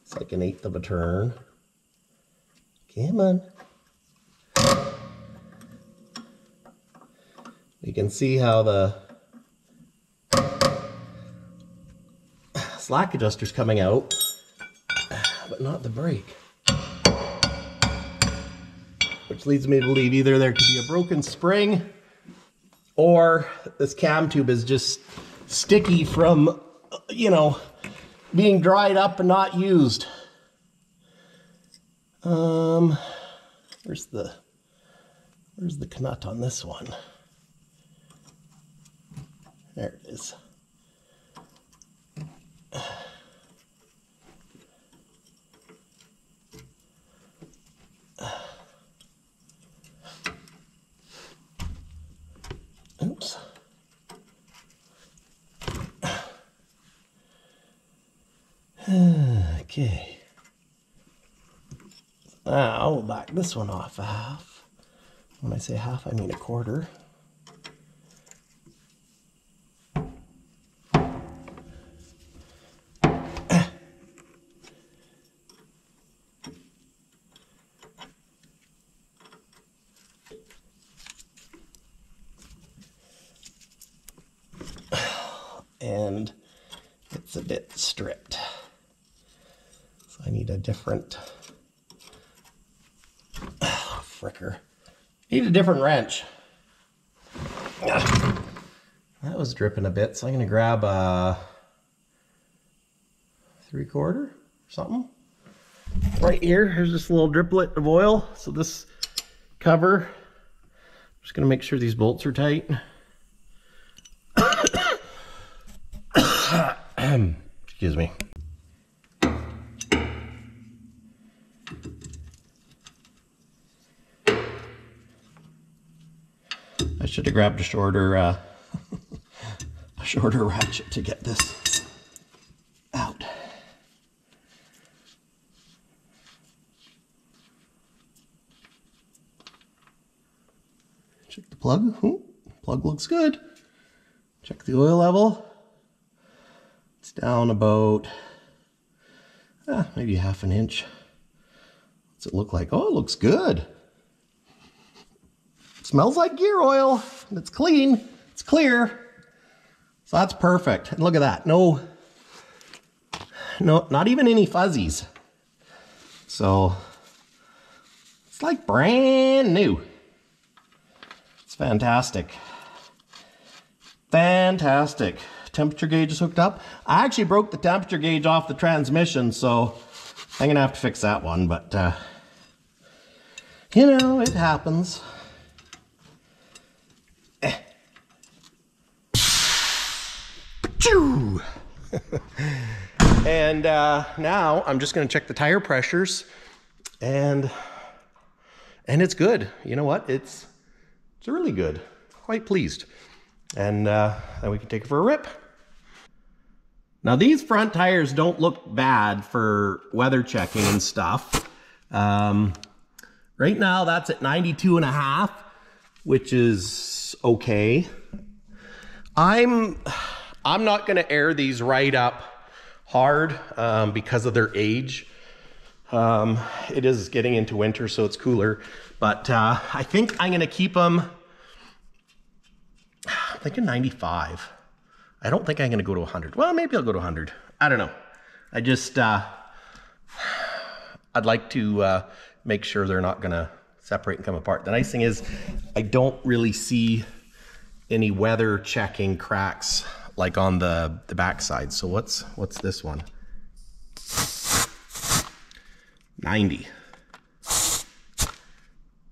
It's like an eighth of a turn. Come on. You can see how the slack adjuster's coming out, but not the brake. Which leads me to believe either there could be a broken spring or this cam tube is just sticky from, you know, being dried up and not used. Um, where's the, where's the knut on this one? There it is. Oops. Okay. Now I'll back this one off a half. When I say half, I mean a quarter. And it's a bit stripped, so I need a different oh, fricker. I need a different wrench. Ugh. That was dripping a bit, so I'm gonna grab a three quarter or something. Right here, here's this little driplet of oil. So this cover, I'm just gonna make sure these bolts are tight. Excuse me. I should have grabbed a shorter, uh, a shorter ratchet to get this out. Check the plug. Ooh, plug looks good. Check the oil level. Down about uh, maybe half an inch What's it look like? Oh, it looks good. It smells like gear oil. It's clean. It's clear. So that's perfect. And look at that. No, no, not even any fuzzies. So it's like brand new. It's fantastic. Fantastic. Temperature gauge is hooked up. I actually broke the temperature gauge off the transmission, so I'm gonna have to fix that one, but uh, you know, it happens. Eh. And uh, now I'm just gonna check the tire pressures, and and it's good. You know what? It's it's really good. Quite pleased. And uh, then we can take it for a rip. Now these front tires don't look bad for weather checking and stuff. Um, right now that's at ninety-two and a half, which is okay. I'm, I'm not gonna air these right up hard um, because of their age. Um, it is getting into winter, so it's cooler. But uh, I think I'm gonna keep them, I'm thinking ninety-five. I don't think I'm gonna go to one hundred. Well, maybe I'll go to one hundred. I don't know. I just, uh, I'd like to uh, make sure they're not gonna separate and come apart. The nice thing is I don't really see any weather checking cracks like on the, the backside. So what's, what's this one? ninety.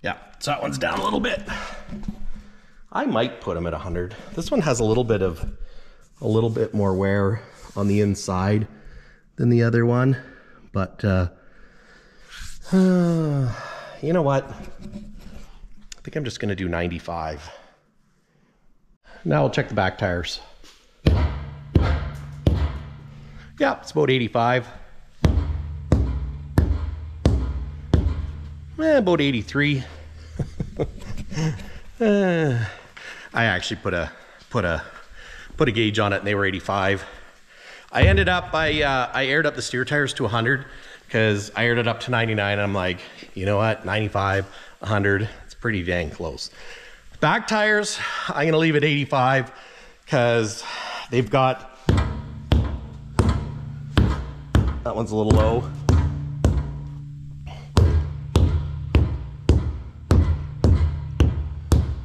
Yeah, so that one's down a little bit. I might put them at one hundred. This one has a little bit of, a little bit more wear on the inside than the other one, but uh, uh, you know what? I think I'm just gonna do ninety-five. Now we'll check the back tires. Yeah, it's about eighty-five. Eh, about eighty-three. uh, I actually put a put a put a gauge on it and they were eighty-five. I ended up, I uh, I aired up the steer tires to one hundred because I aired it up to ninety-nine and I'm like, you know what, ninety-five, one hundred, it's pretty dang close. Back tires, I'm gonna leave at eighty-five because they've got, that one's a little low.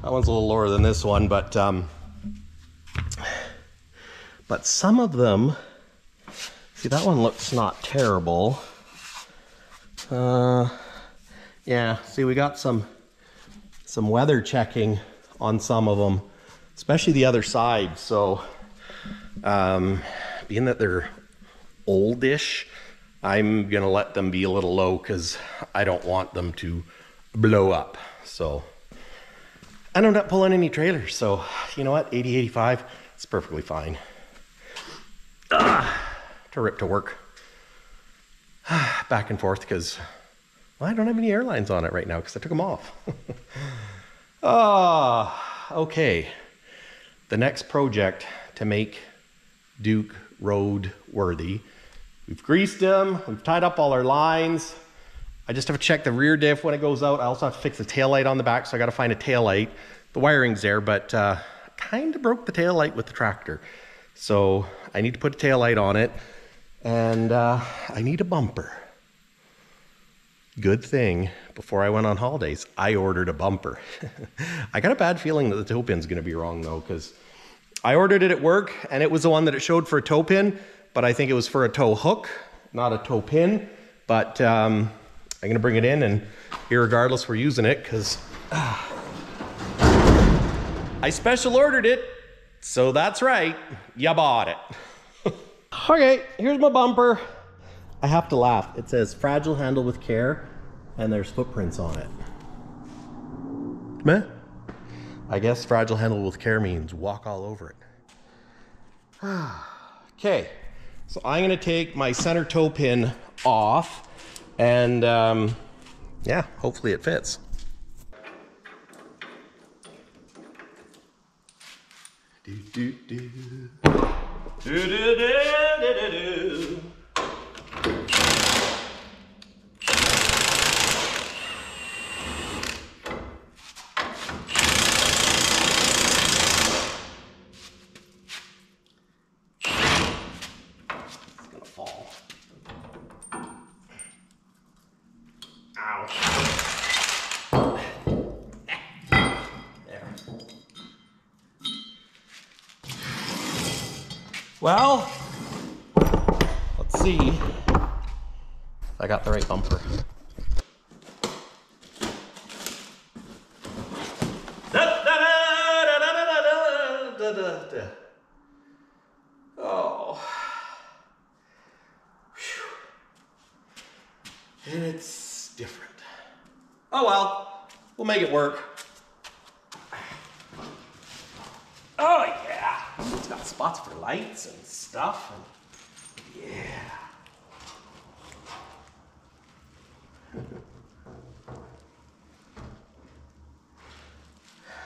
That one's a little lower than this one, but um, but some of them, see that one looks not terrible. Uh, yeah, see we got some some weather checking on some of them, especially the other side. So um, being that they're oldish, I'm gonna let them be a little low because I don't want them to blow up. So I don't end up pulling any trailers. So you know what, eighty, eighty-five, it's perfectly fine. Uh, to rip to work back and forth because well, I don't have any airlines on it right now because I took them off. Ah, oh, okay. The next project to make Duke road worthy. We've greased him. We've tied up all our lines. I just have to check the rear diff when it goes out. I also have to fix the taillight on the back, so I got to find a taillight. The wiring's there, but uh, kind of broke the taillight with the tractor. So I need to put a taillight on it, and uh, I need a bumper. Good thing, before I went on holidays, I ordered a bumper. I got a bad feeling that the toe pin's gonna be wrong though, because I ordered it at work, and it was the one that it showed for a toe pin, but I think it was for a toe hook, not a toe pin. But um, I'm gonna bring it in, and irregardless, we're using it, because uh, I special ordered it. So that's right, you bought it. Okay, here's my bumper. I have to laugh. It says fragile handle with care, and there's footprints on it. Meh. I guess fragile handle with care means walk all over it. Okay, so I'm gonna take my center toe pin off, and um, yeah, hopefully it fits. Do, do, do. Do, do, do, do, do, do. Well, let's see if I got the right bumper. Oh. Whew. It's different. Oh well, we'll make it work. Oh yeah, it's got spots for lights and stuff. And yeah.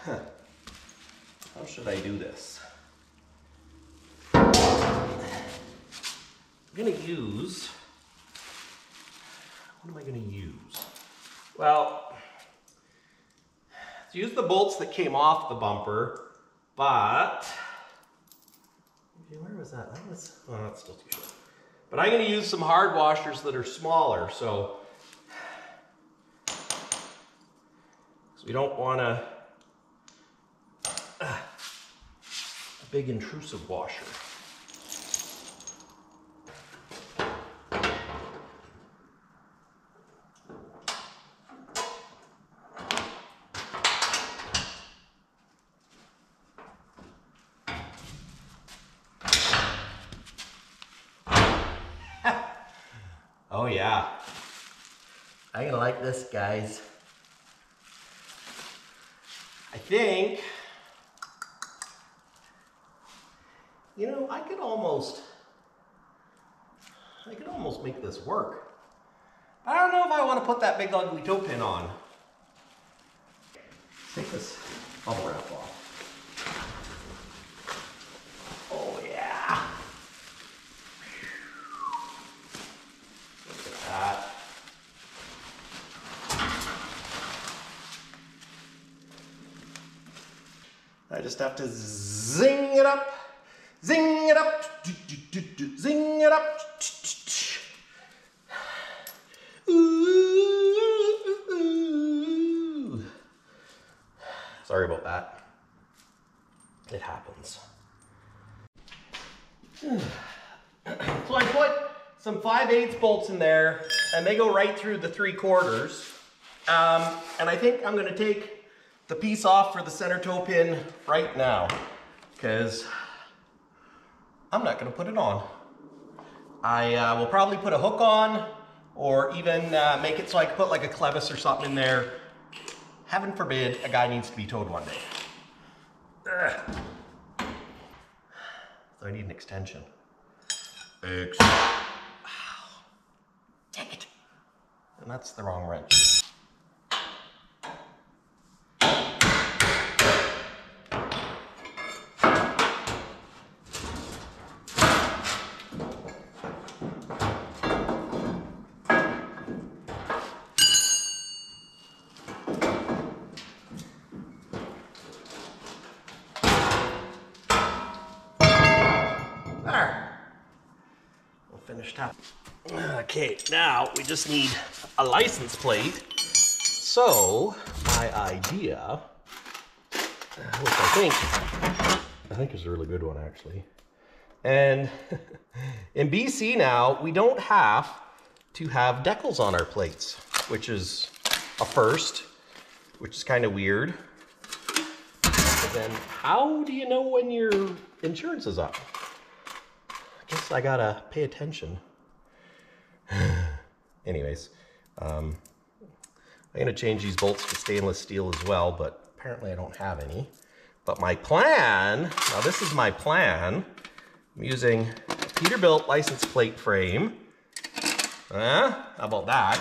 Huh. How should I do this? I'm gonna use, what am I gonna use? Well, use the bolts that came off the bumper, but, where was that? That was, oh, that's still too short. But I'm gonna use some hard washers that are smaller, so, so we don't wanna, uh, a big intrusive washer. Oh yeah, I'm gonna like this, guys. I think, you know, I could almost, I could almost make this work. I don't know if I want to put that big ugly toe pin on. Take this bubble wrap off. Oh yeah. Look at that. I just have to zing it up. Zing it up, do, do, do, do. Zing it up. Ooh. Sorry about that. It happens. So I put some five eighths bolts in there, and they go right through the three quarters. Um, and I think I'm going to take the piece off for the center toe pin right now, because I'm not going to put it on. I uh, will probably put a hook on, or even uh, make it so I can put like a clevis or something in there. Heaven forbid a guy needs to be towed one day. Ugh. So I need an extension. Ex oh, dang it. And that's the wrong wrench. Okay, now we just need a license plate. So my idea, which I think, I think is a really good one actually. And in B C now, we don't have to have decals on our plates, which is a first, which is kind of weird. But then how do you know when your insurance is up? I guess I gotta pay attention. Anyways, um, I'm gonna change these bolts to stainless steel as well, but apparently I don't have any. But my plan, now this is my plan. I'm using a Peterbilt license plate frame. Uh, how about that?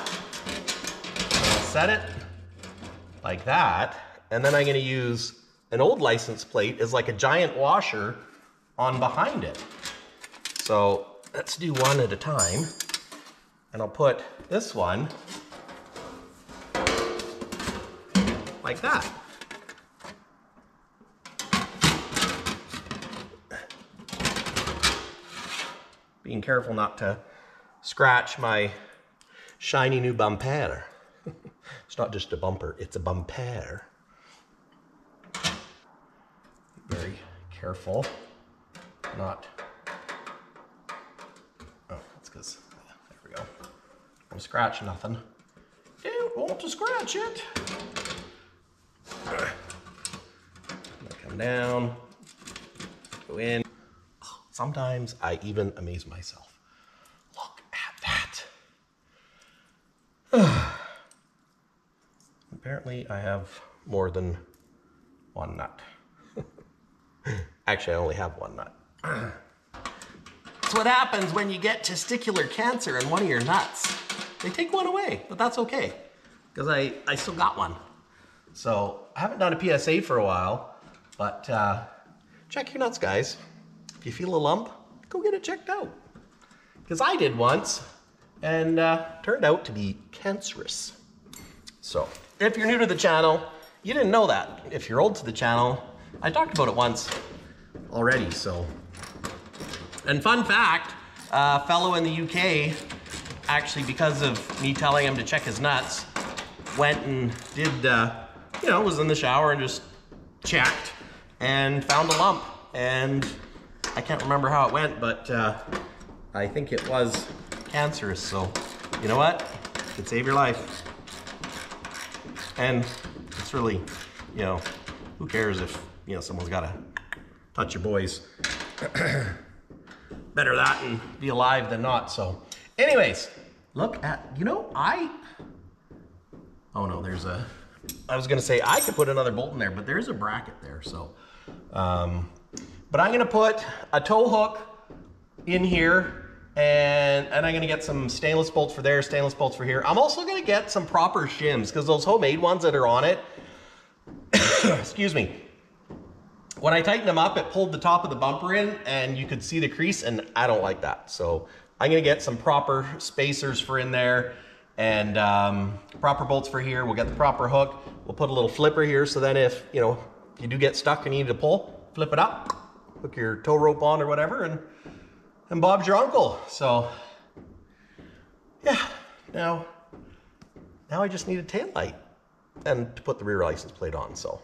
I'll set it like that. And then I'm gonna use an old license plate as like a giant washer on behind it. So let's do one at a time. And I'll put this one like that. Being careful not to scratch my shiny new bumper. It's not just a bumper, it's a bumper. Very careful not because there we go. Don't scratch nothing. Don't want to scratch it. Come down, go in. Sometimes I even amaze myself. Look at that. Apparently I have more than one nut. Actually, I only have one nut. That's what happens when you get testicular cancer in one of your nuts. They take one away, but that's okay, because I, I still got one. So I haven't done a P S A for a while, but uh, check your nuts, guys. If you feel a lump, go get it checked out. Because I did once, and uh, turned out to be cancerous. So if you're new to the channel, you didn't know that. If you're old to the channel, I talked about it once already, so. And fun fact, a fellow in the U K, actually, because of me telling him to check his nuts, went and did, uh, you know, was in the shower and just checked and found a lump. And I can't remember how it went, but uh, I think it was cancerous. So, you know what? It could save your life. And it's really, you know, who cares if, you know, someone's got to touch your boys. Better that and be alive than not, so. Anyways, look at, you know, I, oh no, there's a, I was gonna say I could put another bolt in there, but there's a bracket there, so. Um, but I'm gonna put a tow hook in here, and, and I'm gonna get some stainless bolts for there, stainless bolts for here. I'm also gonna get some proper shims, because those homemade ones that are on it, excuse me, when I tightened them up, it pulled the top of the bumper in, and you could see the crease, and I don't like that, so. I'm gonna get some proper spacers for in there and um, proper bolts for here. We'll get the proper hook. We'll put a little flipper here so then if, you know, you do get stuck and you need to pull, flip it up, hook your tow rope on or whatever, and, and Bob's your uncle. So, yeah, now, now I just need a tail light and to put the rear license plate on. So,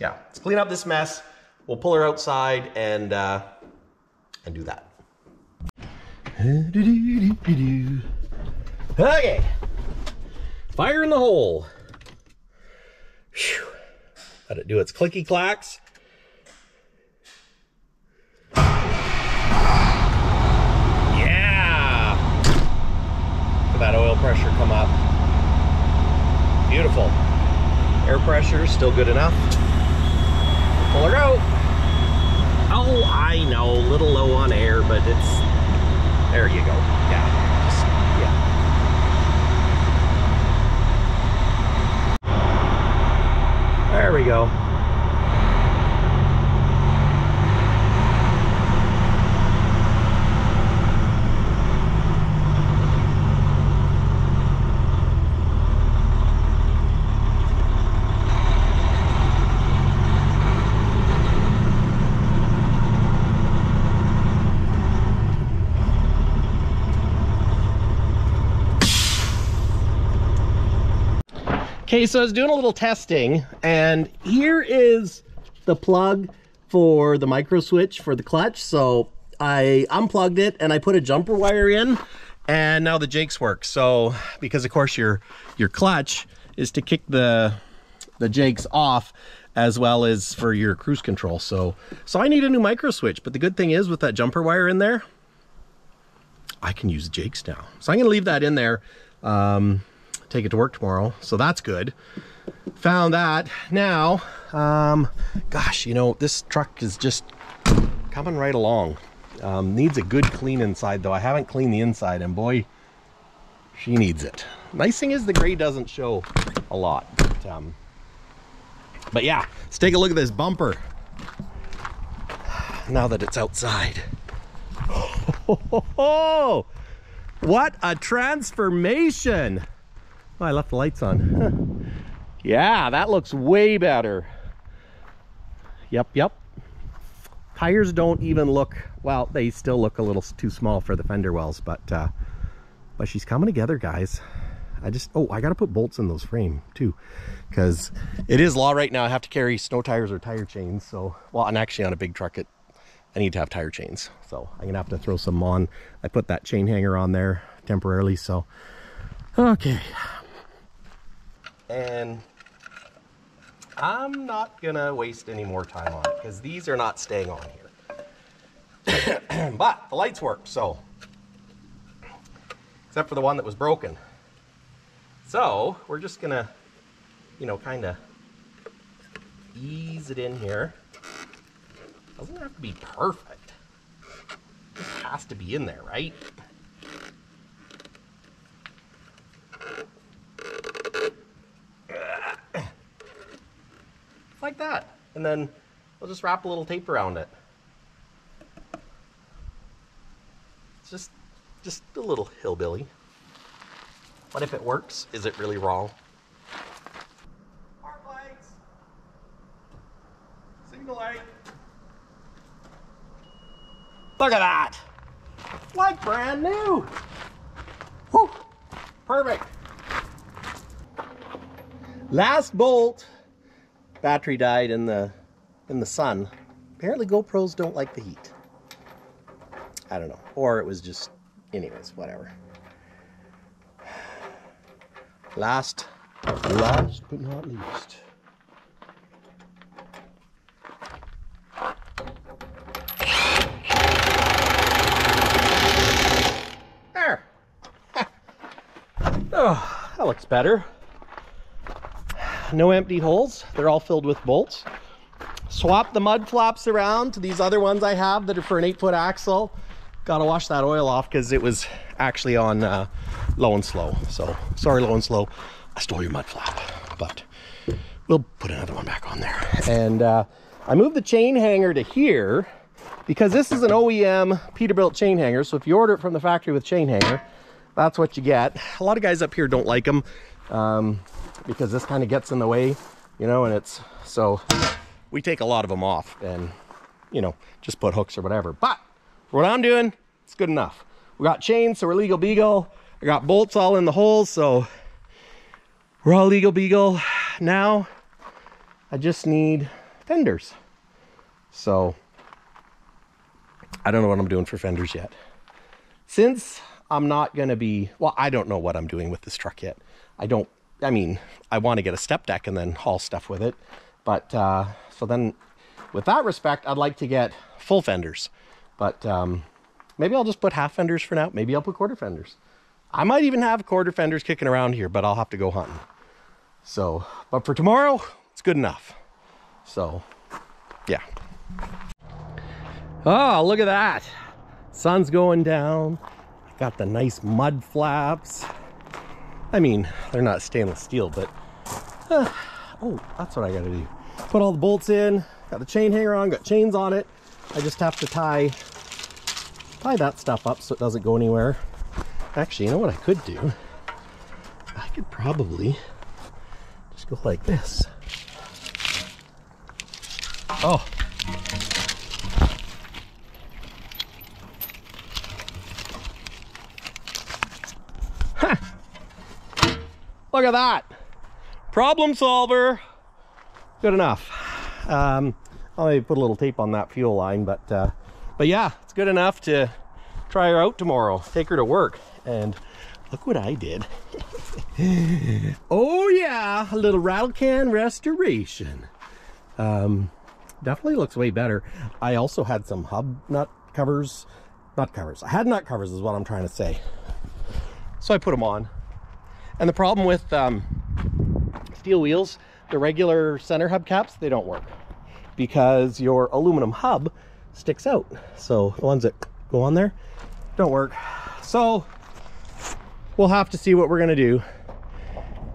yeah, let's clean up this mess. We'll pull her outside and, uh, and do that. Okay, fire in the hole. Whew. Let it do its clicky clacks. Yeah, look at that oil pressure come up. Beautiful. Air pressure is still good enough. Pull her out. Oh, I know, a little low on air, but it's. There you go. Yeah. Just, yeah. There we go. Okay, so I was doing a little testing, and here is the plug for the micro switch for the clutch. So I unplugged it and I put a jumper wire in, and now the jakes work. So because of course your your clutch is to kick the the jakes off as well as for your cruise control. So so I need a new micro switch, but the good thing is with that jumper wire in there, I can use jakes now. So I'm gonna leave that in there. Um, Take it to work tomorrow, so that's good. Found that. Now, um, gosh, you know, this truck is just coming right along. Um, needs a good clean inside, though. I haven't cleaned the inside, and boy, she needs it. Nice thing is the gray doesn't show a lot. But, um, but yeah, let's take a look at this bumper. Now that it's outside. Oh, what a transformation! Oh, I left the lights on. Yeah, that looks way better. Yep, yep. Tires don't even look, well, they still look a little too small for the fender wells, but uh, but she's coming together, guys. I just, oh, I gotta put bolts in those frame too, because it is law right now. I have to carry snow tires or tire chains, so, well, and actually on a big truck, it I need to have tire chains. So I'm gonna have to throw some on. I put that chain hanger on there temporarily, so okay. And I'm not gonna waste any more time on it because these are not staying on here. But the lights work, so except for the one that was broken. So we're just gonna, you know, kind of ease it in here. Doesn't have to be perfect. It has to be in there, right? Like that. And then we'll just wrap a little tape around it. It's just, just a little hillbilly. But if it works, is it really wrong? Park lights. Signal light. Look at that! Like brand new! Whew! Perfect! Last bolt. Battery died in the in the sun. Apparently GoPros don't like the heat. I don't know. Or it was just, anyways, whatever. Last, last but not least. Oh, that looks better. No empty holes. They're all filled with bolts. Swap the mud flaps around to these other ones I have that are for an eight foot axle. Gotta wash that oil off because it was actually on uh, low and slow. So sorry, low and slow. I stole your mud flap, but we'll put another one back on there. And uh, I moved the chain hanger to here because this is an O E M Peterbilt chain hanger. So if you order it from the factory with chain hanger, that's what you get. A lot of guys up here don't like them um, because this kind of gets in the way, you know, and it's, so we take a lot of them off and, you know, just put hooks or whatever. But for what I'm doing, it's good enough. We got chains, so we're legal beagle. I got bolts all in the holes, so we're all legal beagle. Now I just need fenders. So I don't know what I'm doing for fenders yet. Since I'm not gonna be, well, I don't know what I'm doing with this truck yet. I don't, I mean, I want to get a step deck and then haul stuff with it. But, uh, so then with that respect, I'd like to get full fenders, but, um, maybe I'll just put half fenders for now. Maybe I'll put quarter fenders. I might even have quarter fenders kicking around here, but I'll have to go hunting. So, but for tomorrow, it's good enough. So yeah. Oh, look at that. Sun's going down. Got the nice mud flaps. I mean, they're not stainless steel, but uh, oh, that's what I gotta do. Put all the bolts in, got the chain hanger on, got chains on it. I just have to tie tie that stuff up so it doesn't go anywhere. Actually, you know what I could do? I could probably just go like this. Oh, look at that. Problem solver. Good enough. Um, I'll maybe put a little tape on that fuel line, but uh, but yeah, it's good enough to try her out tomorrow. Take her to work. And look what I did. Oh yeah, a little rattle can restoration. Um, definitely looks way better. I also had some hub nut covers. Nut covers. I had nut covers is what I'm trying to say. So I put them on. And the problem with um, steel wheels, the regular center hub caps, they don't work because your aluminum hub sticks out. So the ones that go on there don't work. So we'll have to see what we're gonna do.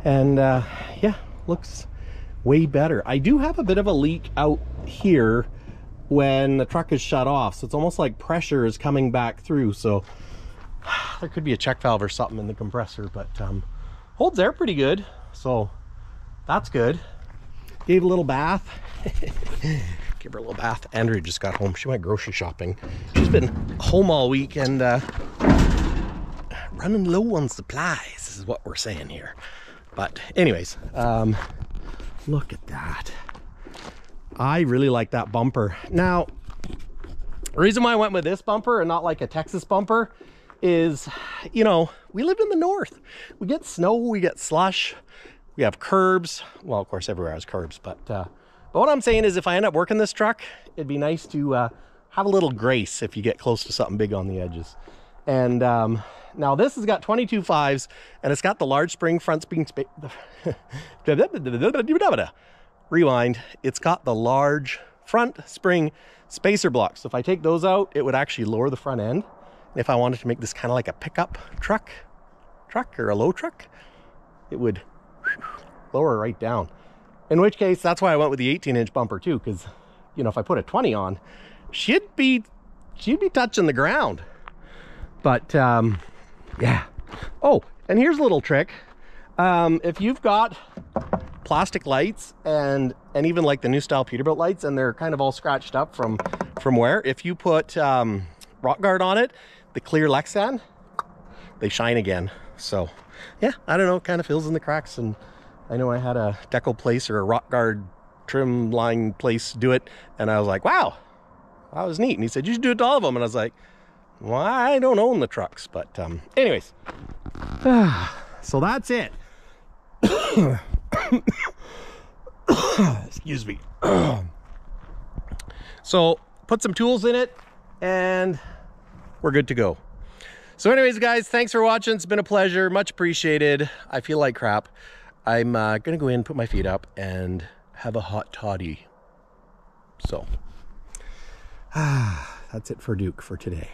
And uh, yeah, looks way better. I do have a bit of a leak out here when the truck is shut off. So it's almost like pressure is coming back through. So there could be a check valve or something in the compressor, but um, holds air pretty good, so that's good. Gave a little bath. Give her a little bath. Andrea just got home. She went grocery shopping. She's been home all week and uh, running low on supplies is what we're saying here. But anyways, um, look at that. I really like that bumper. Now, The reason why I went with this bumper and not like a Texas bumper is, you know, we lived in the north. We get snow, we get slush, we have curbs. Well, of course, everywhere has curbs, but uh, but what I'm saying is if I end up working this truck, it'd be nice to uh, have a little grace if you get close to something big on the edges. And um, now this has got twenty-two fives and it's got the large spring front spring space. Rewind. It's got the large front spring spacer blocks. So if I take those out, it would actually lower the front end. And if I wanted to make this kind of like a pickup truck, truck or a low truck, it would lower right down. In which case, that's why I went with the eighteen inch bumper too, because, you know, if I put a twenty on, she'd be, she'd be touching the ground. But, um, yeah. Oh, and here's a little trick. Um, if you've got plastic lights and, and even like the new style Peterbilt lights, and they're kind of all scratched up from, from wear, if you put um, rock guard on it, the clear Lexan, they shine again. So yeah, I don't know, it kind of fills in the cracks. And I know I had a decal place or a rock guard trim line place do it. And I was like, wow, that was neat. And he said, you should do it to all of them. And I was like, well, I don't own the trucks, but um, anyways. So that's it. Excuse me. So put some tools in it and we're good to go. So anyways, guys, thanks for watching. It's been a pleasure. Much appreciated. I feel like crap. I'm uh, going to go in, put my feet up and have a hot toddy. So that's it for Duke for today.